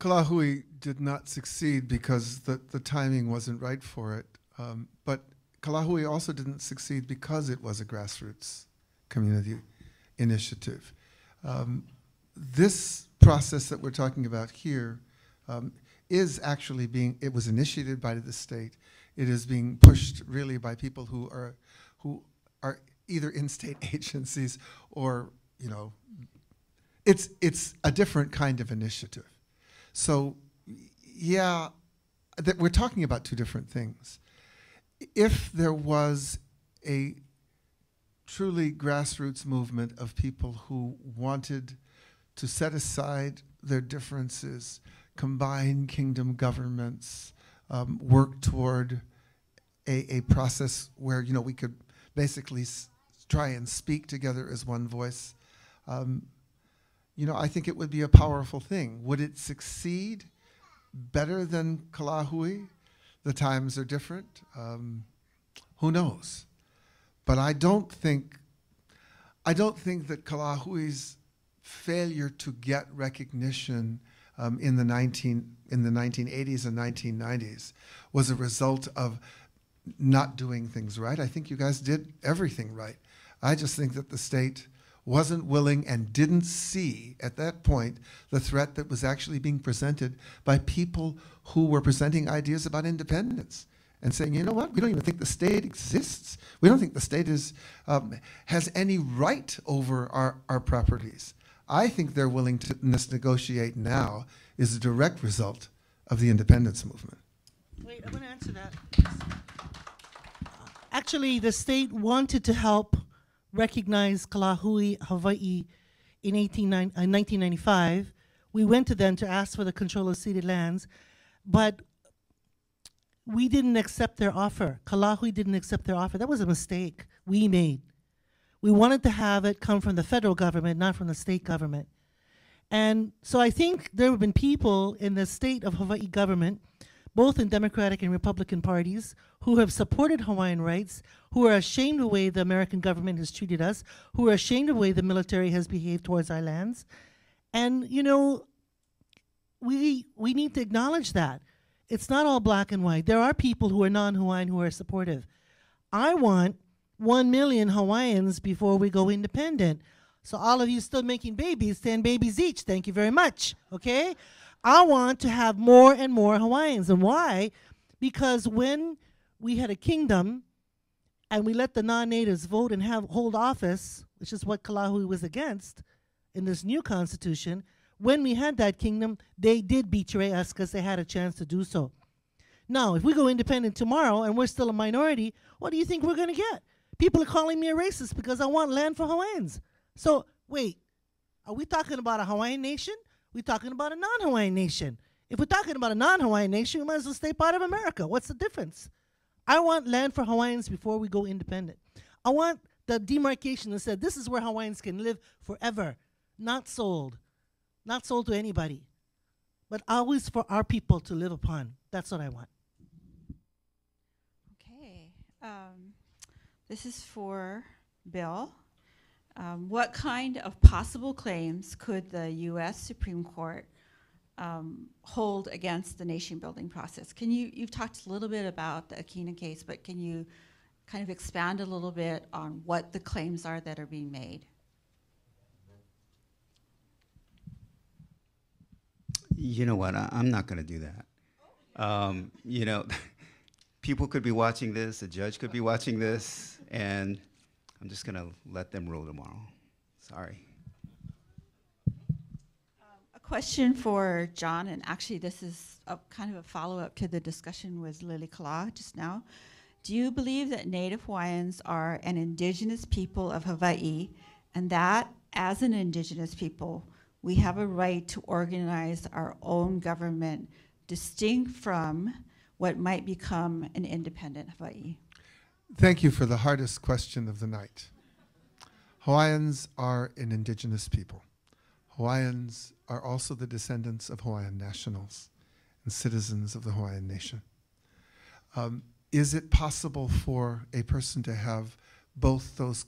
Ka Lāhui did not succeed because the, the timing wasn't right for it. Um, but Ka Lāhui also didn't succeed because it was a grassroots community initiative. Um, this process that we're talking about here um, is actually being, it was initiated by the state. It is being pushed really by people who are, who are either in state agencies or, you know, it's, it's a different kind of initiative. So yeah, that we're talking about two different things. If there was a truly grassroots movement of people who wanted to set aside their differences, combine kingdom governments, um, work toward a, a process where, you know, we could basically s try and speak together as one voice, um, you know, I think it would be a powerful thing. Would it succeed better than Ka Lāhui? The times are different, um, who knows? But I don't think, I don't think that Ka Lāhui's failure to get recognition um, in, the nineteen, in the nineteen eighties and nineteen nineties was a result of not doing things right. I think you guys did everything right. I just think that the state wasn't willing and didn't see at that point the threat that was actually being presented by people who were presenting ideas about independence and saying, you know what, we don't even think the state exists. We don't think the state is, um, has any right over our, our properties. I think their willingness to negotiate now is a direct result of the independence movement. Wait, I want to answer that. Actually, the state wanted to help recognize Ka Lāhui Hawaiʻi in nineteen ninety-five. We went to them to ask for the control of ceded lands, but we didn't accept their offer. Ka Lāhui didn't accept their offer. That was a mistake we made. We wanted to have it come from the federal government, not from the state government. And so I think there have been people in the state of Hawaii government, both in Democratic and Republican parties, who have supported Hawaiian rights, who are ashamed of the way the American government has treated us, who are ashamed of the way the military has behaved towards our lands. And, you know, we, we need to acknowledge that. it's not all black and white. There are people who are non-Hawaiian who are supportive. I want one million Hawaiians before we go independent. So all of you still making babies, ten babies each, thank you very much, okay? I want to have more and more Hawaiians, and why? Because when we had a kingdom and we let the non-natives vote and have hold office, which is what Ka Lāhui was against in this new constitution, when we had that kingdom, they did betray us because they had a chance to do so. Now, if we go independent tomorrow and we're still a minority, what do you think we're going to get? People are calling me a racist because I want land for Hawaiians. So, wait, are we talking about a Hawaiian nation? We're talking about a non-Hawaiian nation. If we're talking about a non-Hawaiian nation, we might as well stay part of America. What's the difference? I want land for Hawaiians before we go independent. I want the demarcation that said this is where Hawaiians can live forever, not sold. Not sold to anybody, but always for our people to live upon. That's what I want. Okay. Um, this is for Bill. Um, what kind of possible claims could the U S Supreme Court um, hold against the nation-building process? Can you, you've talked a little bit about the Akina case, but can you kind of expand a little bit on what the claims are that are being made? You know what, I, I'm not going to do that. Um, you know, people could be watching this, a judge could be watching this, and I'm just going to let them rule tomorrow. Sorry. Um, a question for John, and actually this is a, kind of a follow-up to the discussion with Lilikalā just now. Do you believe that Native Hawaiians are an indigenous people of Hawaii, and that as an indigenous people, we have a right to organize our own government distinct from what might become an independent Hawaii? Thank you for the hardest question of the night. Hawaiians are an indigenous people. Hawaiians are also the descendants of Hawaiian nationals and citizens of the Hawaiian nation. Um, is it possible for a person to have both those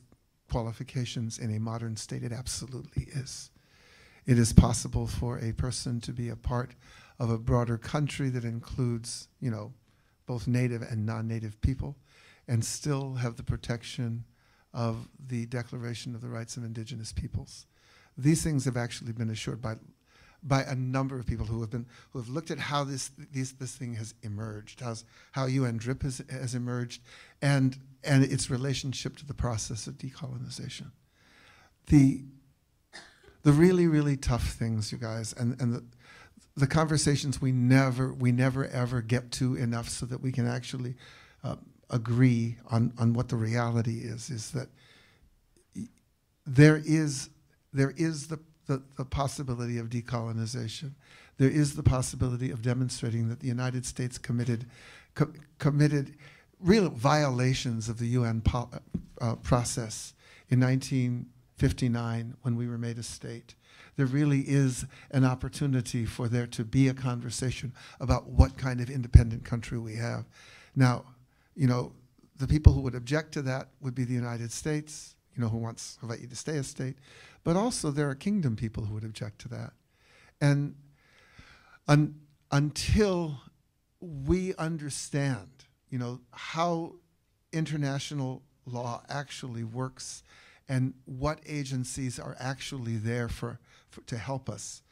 qualifications in a modern state? It absolutely is. It is possible for a person to be a part of a broader country that includes, you know, both native and non-native people and still have the protection of the Declaration of the Rights of Indigenous Peoples. These things have actually been assured by by a number of people who have been who have looked at how this these this thing has emerged, how's, how U N D R I P has, has emerged and and its relationship to the process of decolonization. The The really, really tough things, you guys, and, and the, the conversations we never, we never ever get to enough so that we can actually uh, agree on, on what the reality is, is that there is, there is the, the, the possibility of decolonization. There is the possibility of demonstrating that the United States committed, co committed real violations of the U N po uh, process in nineteen fifty-nine, when we were made a state. There really is an opportunity for there to be a conversation about what kind of independent country we have. Now, you know, the people who would object to that would be the United States, you know, who wants Hawaii to stay a state, but also there are kingdom people who would object to that. And un until we understand, you know, how international law actually works and what agencies are actually there for, for to help us,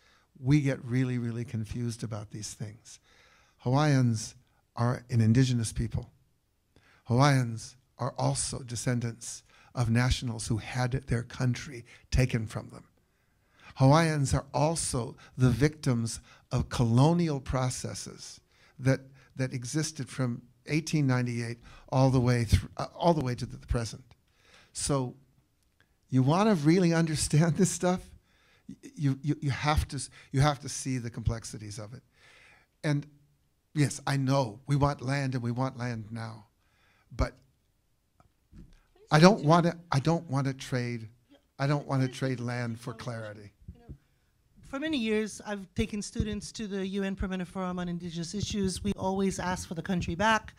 we get really, really confused about these things. Hawaiians are an indigenous people. Hawaiians are also descendants of nationals who had their country taken from them. Hawaiians are also the victims of colonial processes that, that existed from eighteen ninety-eight all the way, through, uh, all the way to the present. So, you want to really understand this stuff, you, you, you, have to, you have to see the complexities of it. And yes, I know we want land and we want land now, but I don't want to, I don't want to trade, I don't want to trade land for clarity. For many years, I've taken students to the U N Permanent Forum on Indigenous Issues. We always ask for the country back.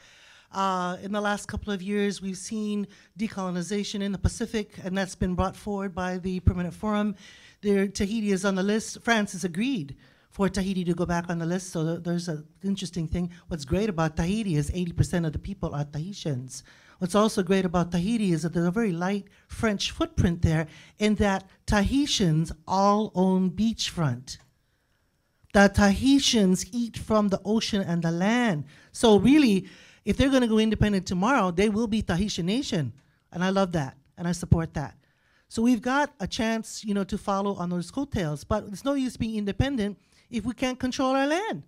Uh, in the last couple of years, we've seen decolonization in the Pacific, and that's been brought forward by the Permanent Forum. There, Tahiti is on the list. France has agreed for Tahiti to go back on the list. So th there's an interesting thing. What's great about Tahiti is eighty percent of the people are Tahitians. What's also great about Tahiti is that there's a very light French footprint there in that Tahitians all own beachfront. The Tahitians eat from the ocean and the land. So really, if they're going to go independent tomorrow, they will be Tahitian nation. And I love that, and I support that. So we've got a chance, you know, to follow on those coattails. But it's no use being independent if we can't control our land.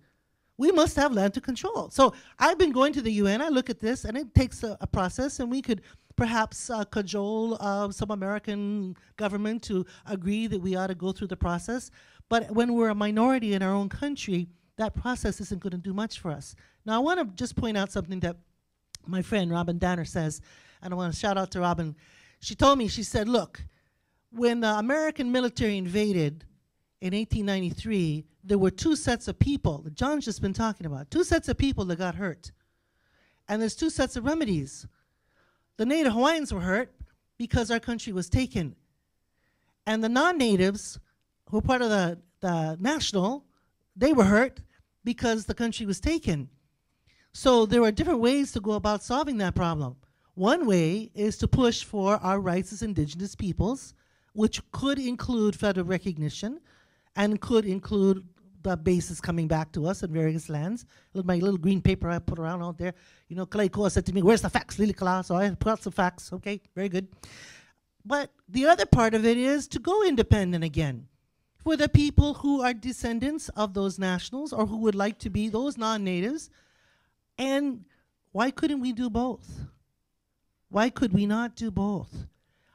We must have land to control. So I've been going to the U N. I look at this, and it takes a, a process, and we could perhaps uh, cajole uh, some American government to agree that we ought to go through the process. But when we're a minority in our own country, that process isn't going to do much for us. Now, I want to just point out something that my friend Robin Danner says, and I want to shout out to Robin. She told me, she said, look, when the American military invaded in eighteen ninety-three, there were two sets of people that John's just been talking about, two sets of people that got hurt. And there's two sets of remedies. The Native Hawaiians were hurt because our country was taken. And the non-natives, who were part of the, the national, they were hurt because the country was taken. So there are different ways to go about solving that problem. One way is to push for our rights as indigenous peoples, which could include federal recognition and could include the bases coming back to us in various lands. Look, my little green paper I put around out there, you know, Kalaikoa said to me, where's the facts, Lilikalā? So I put out some facts, okay, very good. But the other part of it is to go independent again for the people who are descendants of those nationals or who would like to be those non-natives. And why couldn't we do both? Why could we not do both?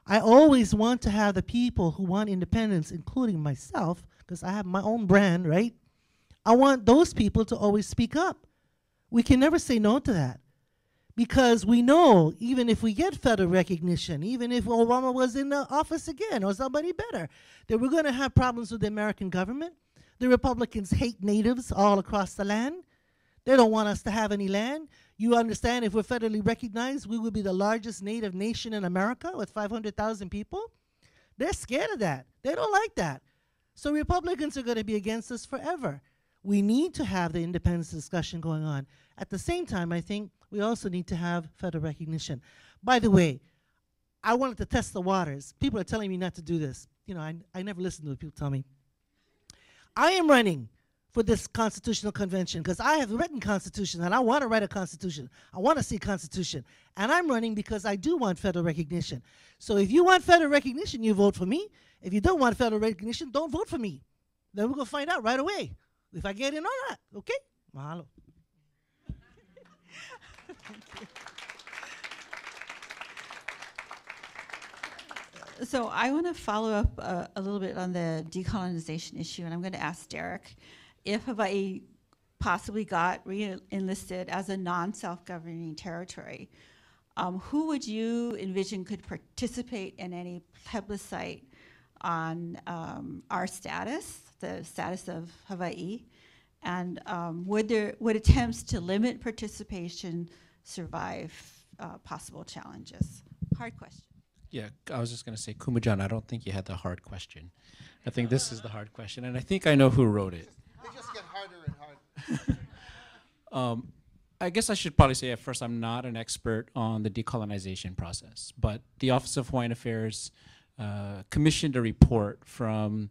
I always want to have the people who want independence, including myself, because I have my own brand, right? I want those people to always speak up. We can never say no to that, because we know even if we get federal recognition, even if Obama was in the office again or somebody better, that we're going to have problems with the American government. The Republicans hate natives all across the land. They don't want us to have any land. You understand, if we're federally recognized, we would be the largest Native nation in America with five hundred thousand people. They're scared of that. They don't like that. So Republicans are going to be against us forever. We need to have the independence discussion going on. At the same time, I think we also need to have federal recognition. By the way, I wanted to test the waters. People are telling me not to do this. You know, I, I never listen to what people tell me. I am running for this constitutional convention because I have written constitution and I want to write a constitution. I want to see constitution. And I'm running because I do want federal recognition. So if you want federal recognition, you vote for me. If you don't want federal recognition, don't vote for me. Then we're going to find out right away if I get in or not, okay? Mahalo. So I want to follow up uh, a little bit on the decolonization issue, and I'm going to ask Derek if Hawaii possibly got re-enlisted as a non-self-governing territory, um, who would you envision could participate in any plebiscite on um, our status, the status of Hawaii, and um, would there would attempts to limit participation survive uh, possible challenges? Hard question. Yeah, I was just going to say, Kumajan, I don't think you had the hard question. I think this is the hard question, and I think I know who wrote it. They just get harder and harder. um, I guess I should probably say at first I'm not an expert on the decolonization process, but the Office of Hawaiian Affairs uh, commissioned a report from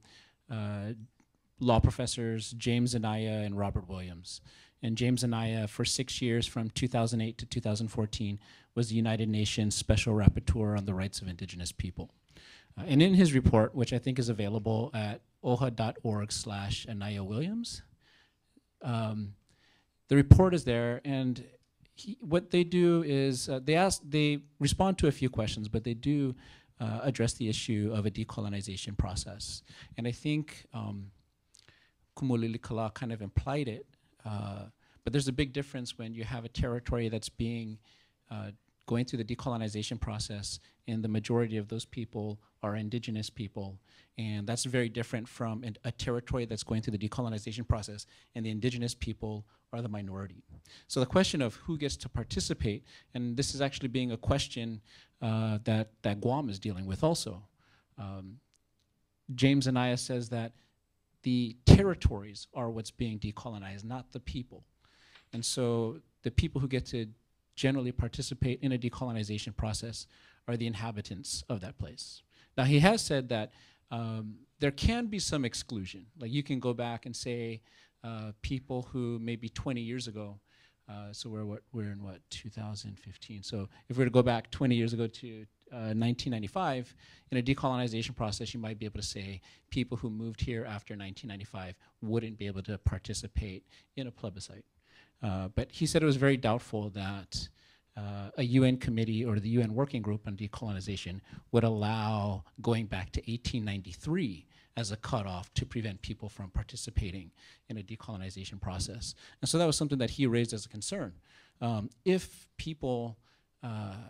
uh, law professors James Anaya and Robert Williams. And James Anaya, for six years from two thousand eight to two thousand fourteen, was the United Nations Special Rapporteur on the Rights of Indigenous People. Uh, and in his report, which I think is available at oha.org slash Anaya Williams, um, the report is there, and he, what they do is uh, they ask, they respond to a few questions, but they do uh, address the issue of a decolonization process. And I think um, Kumu Lilikalā kind of implied it, Uh, but there's a big difference when you have a territory that's being uh, going through the decolonization process, and the majority of those people are indigenous people, and that's very different from an, a territory that's going through the decolonization process, and the indigenous people are the minority. So the question of who gets to participate, and this is actually being a question uh, that that Guam is dealing with also. Um, James Anaya says that the territories are what's being decolonized, not the people. And so the people who get to generally participate in a decolonization process are the inhabitants of that place. Now, he has said that um, there can be some exclusion. Like, you can go back and say uh, people who maybe twenty years ago, uh, so we're, what, we're in what, two thousand fifteen. So if we were to go back twenty years ago to Uh, nineteen ninety-five, in a decolonization process, you might be able to say people who moved here after nineteen ninety-five wouldn't be able to participate in a plebiscite. Uh, but he said it was very doubtful that uh, a U N committee or the U N working group on decolonization would allow going back to eighteen ninety-three as a cutoff to prevent people from participating in a decolonization process. And so that was something that he raised as a concern. Um, if people uh,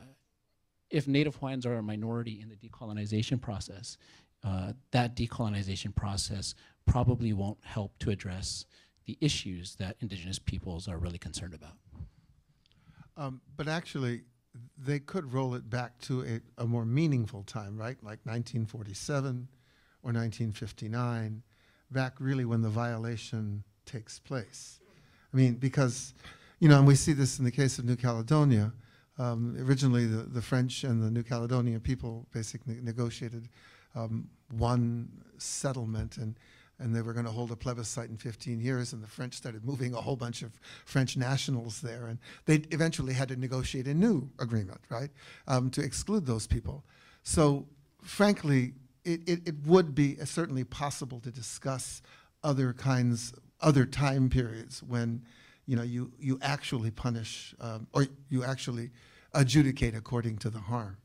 If Native Hawaiians are a minority in the decolonization process, uh, that decolonization process probably won't help to address the issues that indigenous peoples are really concerned about. Um, but actually, they could roll it back to a, a more meaningful time, right? Like nineteen forty-seven or nineteen fifty-nine, back really when the violation takes place. I mean, because, you know, and we see this in the case of New Caledonia. Um, originally, the, the French and the New Caledonian people basically negotiated um, one settlement, and, and they were going to hold a plebiscite in fifteen years, and the French started moving a whole bunch of French nationals there, and they eventually had to negotiate a new agreement, right, um, to exclude those people. So, frankly, it, it, it would be uh, certainly possible to discuss other kinds, other time periods when you know, you, you actually punish, um, or you actually adjudicate according to the harm.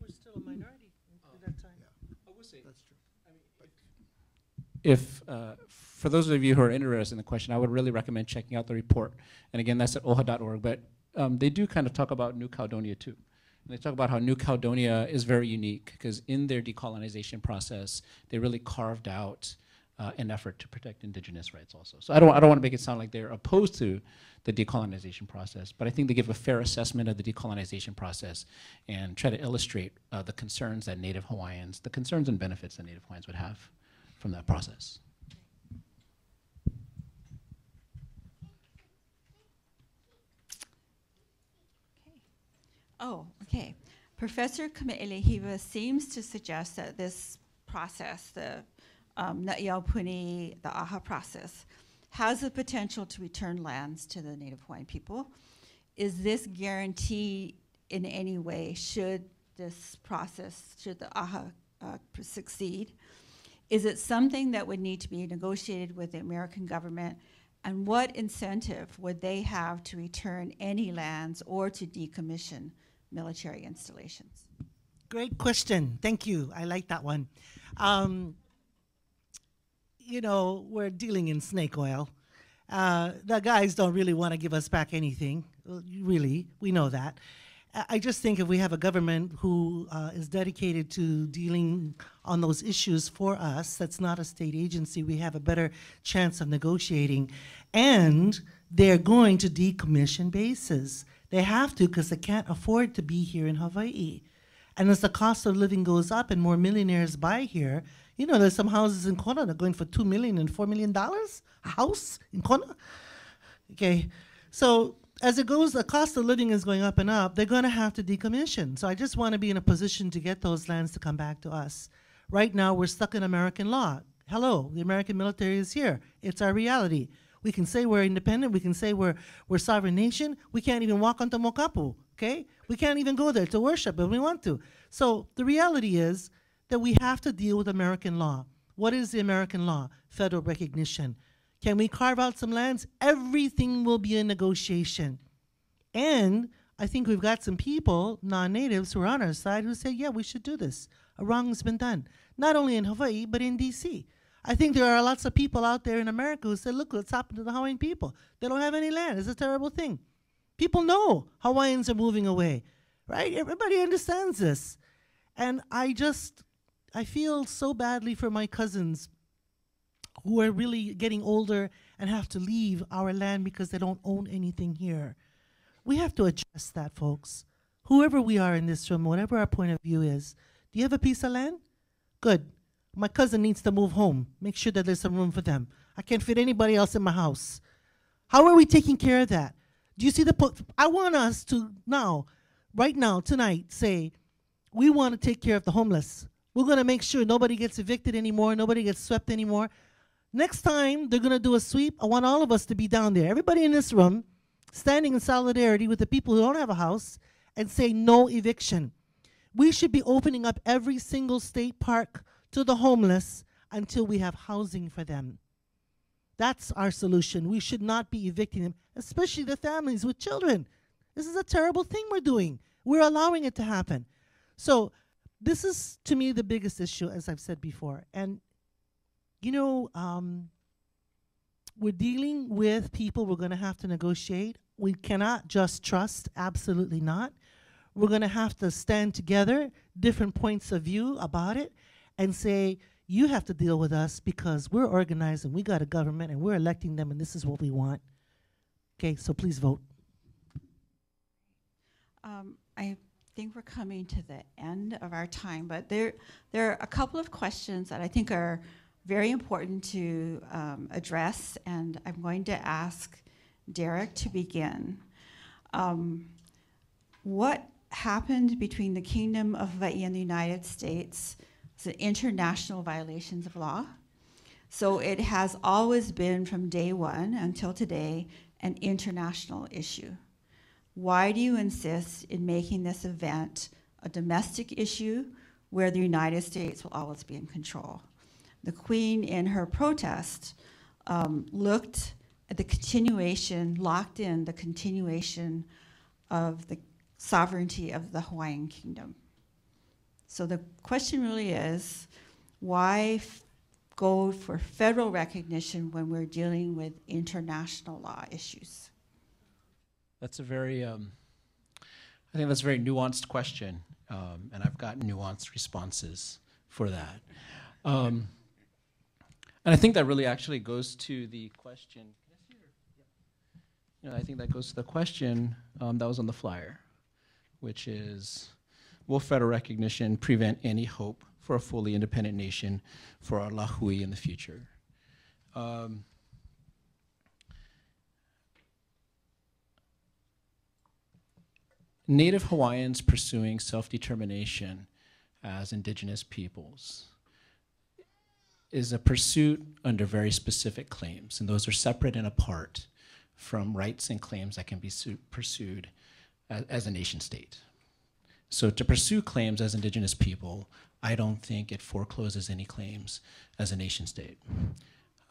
We're still a minority at that time. Yeah. I would say that's true. I mean, if, uh, for those of you who are interested in the question, I would really recommend checking out the report. And again, that's at O H A dot org, but um, they do kind of talk about New Caledonia too. And they talk about how New Caledonia is very unique because in their decolonization process, they really carved out Uh, an effort to protect indigenous rights also. So I don't, I don't want to make it sound like they're opposed to the decolonization process, but I think they give a fair assessment of the decolonization process and try to illustrate uh, the concerns that Native Hawaiians, the concerns and benefits that Native Hawaiians would have from that process. Okay. Oh, okay. Professor Kame'eleihiwa seems to suggest that this process, the Um, Naʻi Aupuni, the A H A process, has the potential to return lands to the Native Hawaiian people. Is this guaranteed in any way? Should this process, should the A H A uh, succeed? Is it something that would need to be negotiated with the American government? And what incentive would they have to return any lands or to decommission military installations? Great question. Thank you. I like that one. Um, You know, we're dealing in snake oil. Uh, the guys don't really want to give us back anything, really. We know that. I just think if we have a government who uh, is dedicated to dealing on those issues for us, that's not a state agency, we have a better chance of negotiating. And they're going to decommission bases. They have to because they can't afford to be here in Hawaii. And as the cost of living goes up and more millionaires buy here, you know, there's some houses in Kona that are going for two million dollars and four million dollars, a house in Kona. Okay, so as it goes, the cost of living is going up and up. They're going to have to decommission. So I just want to be in a position to get those lands to come back to us. Right now, we're stuck in American law. Hello, the American military is here. It's our reality. We can say we're independent. We can say we're, we're a sovereign nation. We can't even walk onto Mokapu, okay? We can't even go there to worship if we want to. So the reality is, that we have to deal with American law. What is the American law? Federal recognition. Can we carve out some lands? Everything will be a negotiation. And I think we've got some people, non-natives, who are on our side who say, yeah, we should do this. A wrong has been done. Not only in Hawaii, but in D C. I think there are lots of people out there in America who say, look what's happened to the Hawaiian people. They don't have any land. It's a terrible thing. People know Hawaiians are moving away, right? Everybody understands this. And I just... I feel so badly for my cousins who are really getting older and have to leave our land because they don't own anything here. We have to address that, folks. Whoever we are in this room, whatever our point of view is, do you have a piece of land? Good. My cousin needs to move home. Make sure that there's some room for them. I can't fit anybody else in my house. How are we taking care of that? Do you see the po- I want us to now, right now, tonight, say, we want to take care of the homeless. We're going to make sure nobody gets evicted anymore, nobody gets swept anymore. Next time they're going to do a sweep, I want all of us to be down there. Everybody in this room, standing in solidarity with the people who don't have a house, and say no eviction. We should be opening up every single state park to the homeless until we have housing for them. That's our solution. We should not be evicting them, especially the families with children. This is a terrible thing we're doing. We're allowing it to happen. So this is, to me, the biggest issue, as I've said before. And, you know, um, we're dealing with people we're going to have to negotiate. We cannot just trust, absolutely not. We're going to have to stand together, different points of view about it, and say, you have to deal with us because we're organized and we got a government and we're electing them and this is what we want. Okay, so please vote. Um, I think we're coming to the end of our time, but there, there are a couple of questions that I think are very important to um, address, and I'm going to ask Derek to begin. Um, what happened between the Kingdom of Hawaii and the United States is an international violations of law. So it has always been, from day one until today, an international issue. Why do you insist in making this event a domestic issue where the United States will always be in control? The Queen, in her protest, um, looked at the continuation, locked in the continuation of the sovereignty of the Hawaiian Kingdom. So the question really is, why f go for federal recognition when we're dealing with international law issues? That's a very, um, I think that's a very nuanced question, um, and I've gotten nuanced responses for that. Um, and I think that really actually goes to the question, you know, I think that goes to the question um, that was on the flyer, which is, will federal recognition prevent any hope for a fully independent nation for our Lāhui in the future? Um, Native Hawaiians pursuing self-determination as indigenous peoples is a pursuit under very specific claims, and those are separate and apart from rights and claims that can be pursued as, as a nation state. So to pursue claims as indigenous people, I don't think it forecloses any claims as a nation state.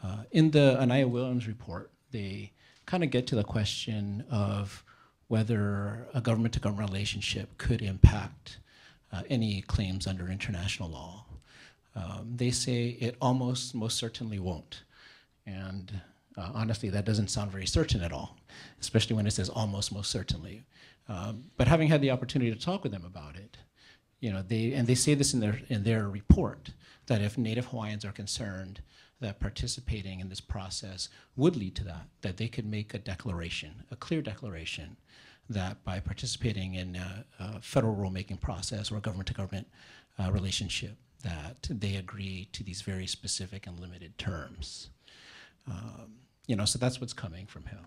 Uh, in the Anaya Williams report, they kind of get to the question of whether a government-to-government relationship could impact uh, any claims under international law. Um, they say it almost most certainly won't. And uh, honestly, that doesn't sound very certain at all, especially when it says almost most certainly. Um, but having had the opportunity to talk with them about it, you know, they and they say this in their in their report, that if Native Hawaiians are concerned that participating in this process would lead to that, that they could make a declaration, a clear declaration, that by participating in a, a federal rulemaking process or a government-to-government uh, relationship, that they agree to these very specific and limited terms. Um, you know, so that's what's coming from him.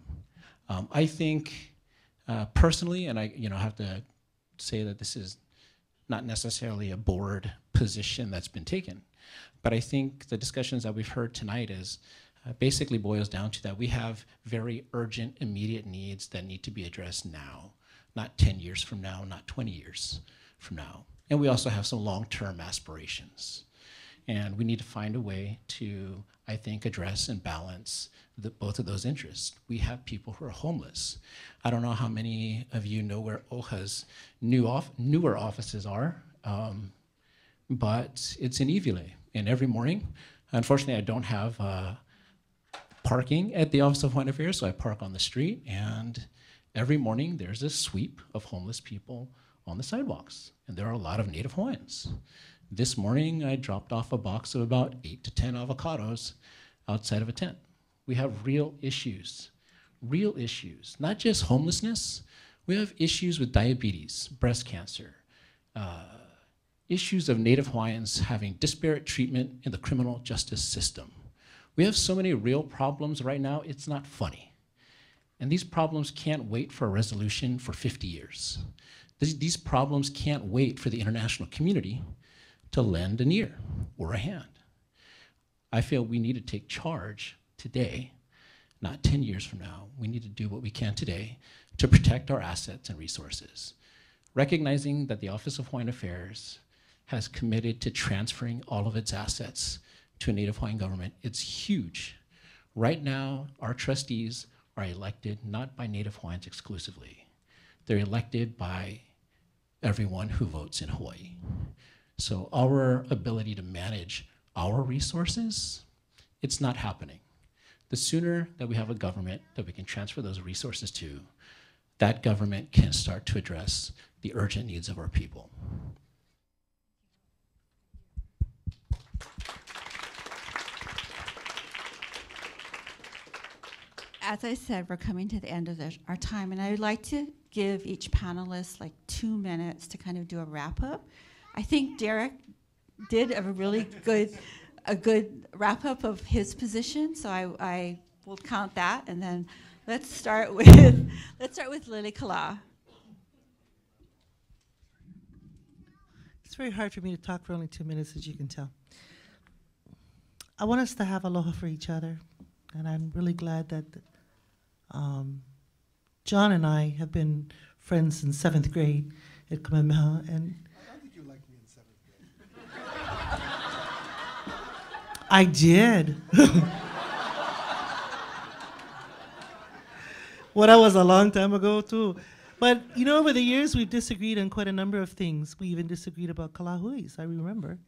Um, I think. Uh, personally, and I you know, have to say that this is not necessarily a board position that's been taken, but I think the discussions that we've heard tonight is uh, basically boils down to that we have very urgent, immediate needs that need to be addressed now, not ten years from now, not twenty years from now. And we also have some long-term aspirations. And we need to find a way to, I think, address and balance the, both of those interests. We have people who are homeless. I don't know how many of you know where O H A's new off, newer offices are, um, but it's in Evile. And every morning, unfortunately, I don't have uh, parking at the Office of Hawaiian Affairs, so I park on the street. And every morning, there's a sweep of homeless people on the sidewalks. And there are a lot of Native Hawaiians. This morning, I dropped off a box of about eight to ten avocados outside of a tent. We have real issues, real issues, not just homelessness. We have issues with diabetes, breast cancer, uh, issues of Native Hawaiians having disparate treatment in the criminal justice system. We have so many real problems right now, it's not funny. And these problems can't wait for a resolution for fifty years. These, these problems can't wait for the international community to lend an ear or a hand. I feel we need to take charge today, not ten years from now. We need to do what we can today to protect our assets and resources, recognizing that the Office of Hawaiian Affairs has committed to transferring all of its assets to a Native Hawaiian government. It's huge. Right now, our trustees are elected not by Native Hawaiians exclusively. They're elected by everyone who votes in Hawaii. So our ability to manage our resources, it's not happening. The sooner that we have a government that we can transfer those resources to, that government can start to address the urgent needs of our people. As I said, we're coming to the end of the, our time, and I would like to give each panelist like two minutes to kind of do a wrap-up. I think Derek did a really good, a good wrap-up of his position, so I, I will count that, and then let's start with, let's start with Lilikalā. It's very hard for me to talk for only two minutes, as you can tell. I want us to have aloha for each other, and I'm really glad that Um, John and I have been friends since seventh grade at Kamehameha, and I think you liked me in seventh grade. I did. Well, that was a long time ago too. But you know, over the years we've disagreed on quite a number of things. We even disagreed about Ka Lāhuis, I remember.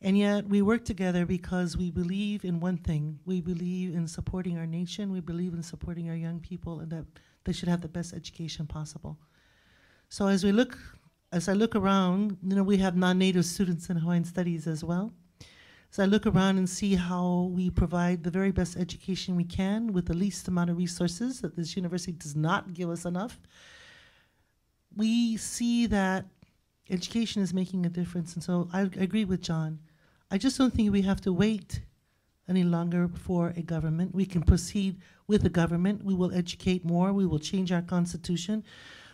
And yet we work together because we believe in one thing. We believe in supporting our nation. We believe in supporting our young people, and that they should have the best education possible. So as we look, as I look around, you know, we have non-native students in Hawaiian studies as well. So I look around and see how we provide the very best education we can with the least amount of resources, that this university does not give us enough. We see that education is making a difference, and so I, I agree with John. I just don't think we have to wait any longer for a government. We can proceed with the government. We will educate more. We will change our constitution.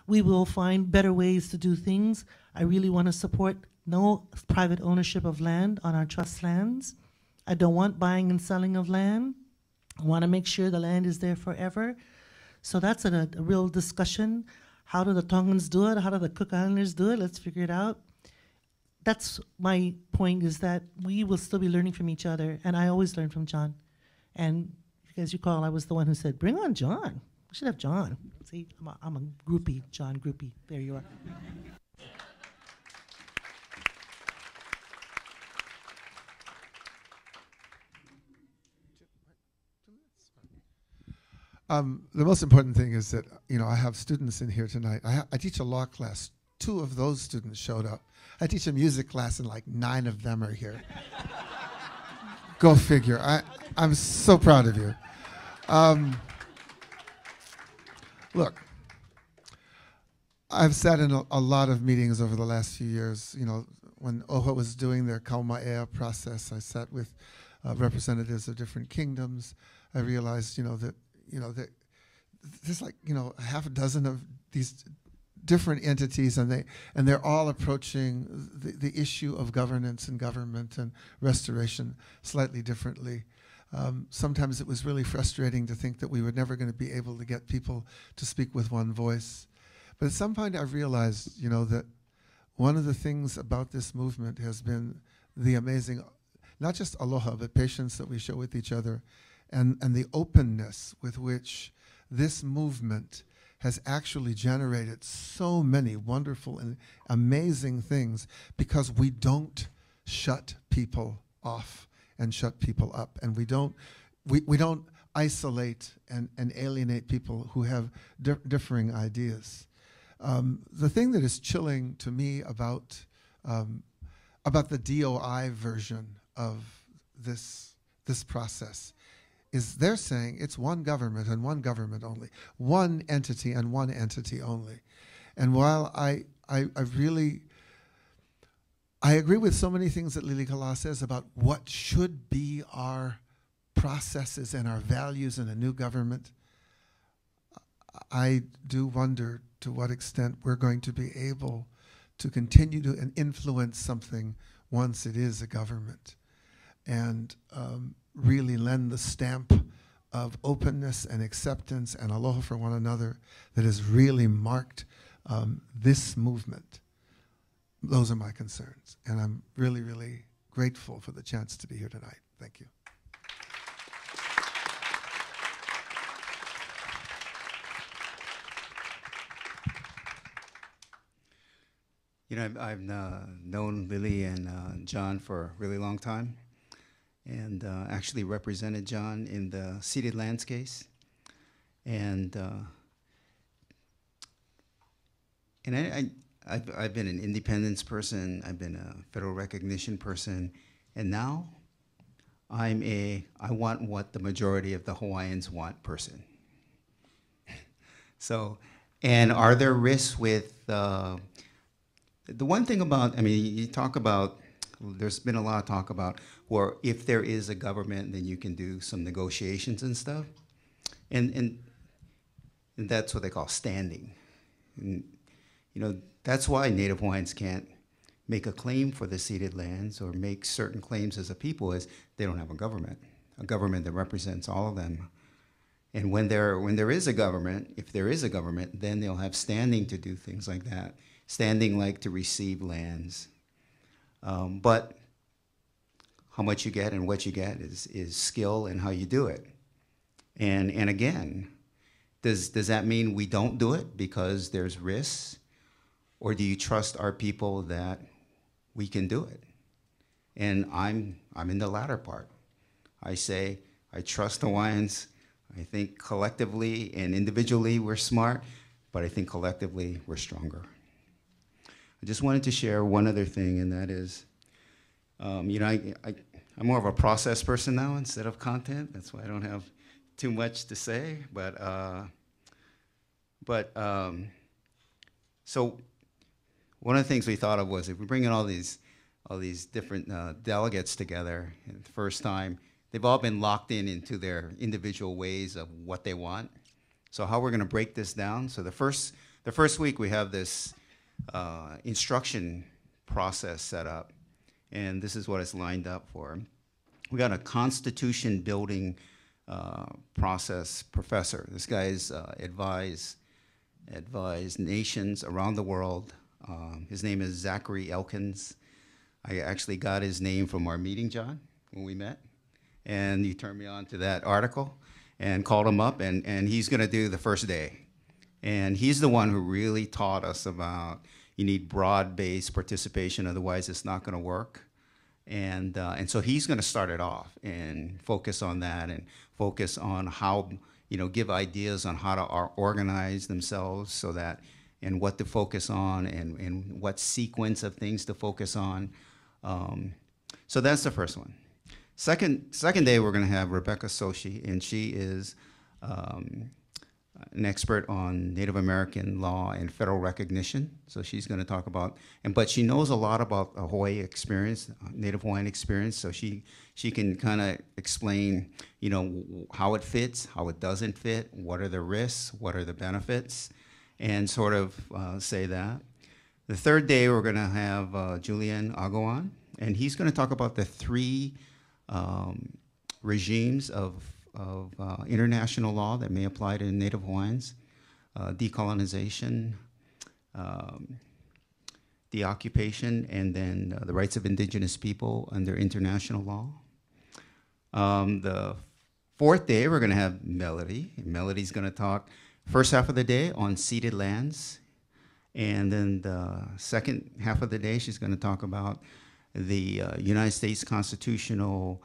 We will find better ways to do things. I really want to support no private ownership of land on our trust lands. I don't want buying and selling of land. I want to make sure the land is there forever. So that's a, a real discussion. How do the Tongans do it? How do the Cook Islanders do it? Let's figure it out. That's my point, is that we will still be learning from each other, and I always learn from John. And as you recall, I was the one who said, bring on John. We should have John. See, I'm a, I'm a groupie, John groupie. There you are. Um, the most important thing is that, you know, I have students in here tonight. I, ha I teach a law class. Two of those students showed up. I teach a music class, and like nine of them are here. Go figure. I, I'm so proud of you. Um, look, I've sat in a, a lot of meetings over the last few years. You know, when O H A was doing their Kaumaea process, I sat with uh, representatives of different kingdoms. I realized, you know, that You know, the, there's like, you know, half a dozen of these different entities, and they and they're all approaching the, the issue of governance and government and restoration slightly differently. Um, sometimes it was really frustrating to think that we were never going to be able to get people to speak with one voice. But at some point I realized, you know, that one of the things about this movement has been the amazing, not just aloha, but patience that we show with each other, And, and the openness with which this movement has actually generated so many wonderful and amazing things, because we don't shut people off and shut people up, and we don't we, we don't isolate and, and alienate people who have di differing ideas. Um, the thing that is chilling to me about um, about the D O I version of this this process is they're saying it's one government and one government only, one entity and one entity only. And while I, I, I really, I agree with so many things that Lilikalā says about what should be our processes and our values in a new government. I do wonder to what extent we're going to be able to continue to influence something once it is a government, and um, really lend the stamp of openness and acceptance and aloha for one another that has really marked um, this movement. Those are my concerns, and I'm really, really grateful for the chance to be here tonight. Thank you. You know, I've, I've uh, known Lily and uh, John for a really long time, and uh, actually represented John in the ceded lands case. And uh, and I, I, I've, I've been an independence person, I've been a federal recognition person, and now I'm a, I want what the majority of the Hawaiians want person. So, and are there risks with, uh, the one thing about, I mean, you talk about, there's been a lot of talk about, well, if there is a government, then you can do some negotiations and stuff. And, and, and that's what they call standing. And, you know, that's why Native Hawaiians can't make a claim for the ceded lands or make certain claims as a people, is they don't have a government, a government that represents all of them. And when there, when there is a government, if there is a government, then they'll have standing to do things like that. Standing like to receive lands, um, but how much you get and what you get is is skill and how you do it. And and again, does does that mean we don't do it because there's risks, or do you trust our people that we can do it? And I'm I'm in the latter part. I say I trust Hawaiians. I think collectively and individually we're smart, but I think collectively we're stronger. I just wanted to share one other thing, and that is, um, you know, I, I, I'm more of a process person now instead of content. That's why I don't have too much to say. But, uh, but um, so one of the things we thought of was if we bring in all these, all these different uh, delegates together the first time, they've all been locked in into their individual ways of what they want. So how we're going to break this down? So the first, the first week we have this Uh, instruction process set up, and this is what it's lined up for. We got a constitution building uh, process professor. This guy's uh, advised advised nations around the world. Um, his name is Zachary Elkins. I actually got his name from our meeting, John, when we met, and you turned me on to that article and called him up, and and he's going to do the first day. And he's the one who really taught us about you need broad-based participation, otherwise it's not going to work. And, uh, and so he's going to start it off and focus on that and focus on how, you know, give ideas on how to organize themselves so that, and what to focus on and, and what sequence of things to focus on. Um, so that's the first one. Second, second day we're going to have Rebecca Soshi, and she is um, an expert on Native American law and federal recognition, so she's going to talk about, and but she knows a lot about a Hawaii experience, Native Hawaiian experience, so she she can kind of explain, you know, how it fits, how it doesn't fit, what are the risks, what are the benefits, and sort of uh, say that. The third day we're going to have uh, Julian Agawan, and he's going to talk about the three um, regimes of of uh, international law that may apply to Native Hawaiians, uh, decolonization, um, deoccupation, and then uh, the rights of indigenous people under international law. Um, the fourth day, we're gonna have Melody. Melody's gonna talk first half of the day on ceded lands, and then the second half of the day, she's gonna talk about the uh, United States constitutional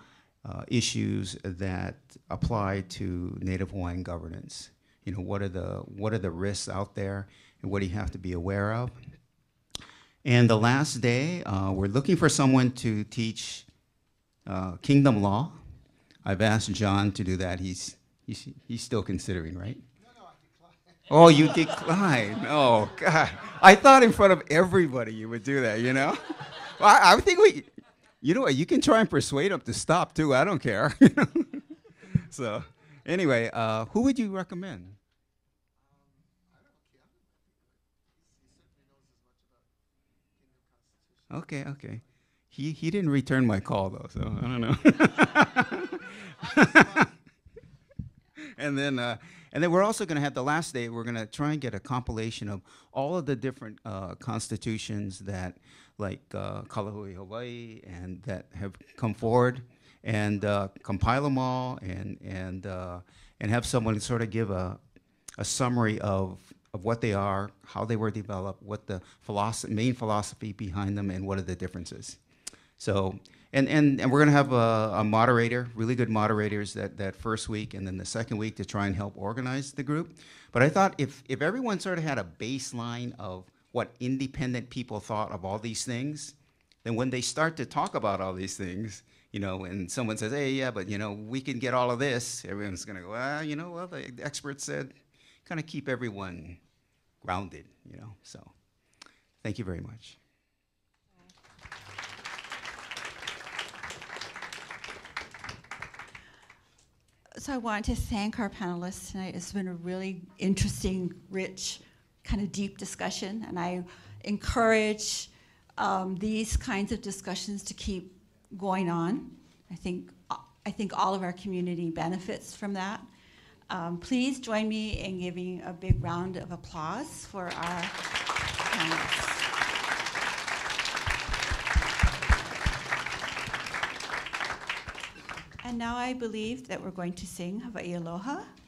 Uh, issues that apply to Native Hawaiian governance. You know, what are the what are the risks out there, and what do you have to be aware of? And the last day, uh, we're looking for someone to teach uh, kingdom law. I've asked John to do that. He's he's, he's still considering, right? No, no, I declined. Oh, you declined. Oh, God. I thought in front of everybody you would do that, you know? I, I think we, you know what, you can try and persuade them to stop too. I don't care. So anyway, uh, who would you recommend? Okay, okay. He he didn't return my call though, so I don't know. And then uh, and then we're also going to have the last day. We're going to try and get a compilation of all of the different uh, constitutions that, like uh, Ka Lāhui Hawaiʻi, and that have come forward, and uh, compile them all, and and uh, and have someone sort of give a a summary of. of what they are, how they were developed, what the philosophy, main philosophy behind them, and what are the differences. So, and, and, and we're gonna have a, a moderator, really good moderators that, that first week and then the second week to try and help organize the group. But I thought if, if everyone sort of had a baseline of what independent people thought of all these things, then when they start to talk about all these things, you know, and someone says, hey, yeah, but you know, we can get all of this, everyone's gonna go, well, you know, well, the expert said, kind of keep everyone grounded, you know, so thank you very much. So I want to thank our panelists tonight. It's been a really interesting, rich, kind of deep discussion, and I encourage um, these kinds of discussions to keep going on. I think, I think all of our community benefits from that. Um, please join me in giving a big round of applause for our panelists. And now I believe that we're going to sing Hawaii Aloha.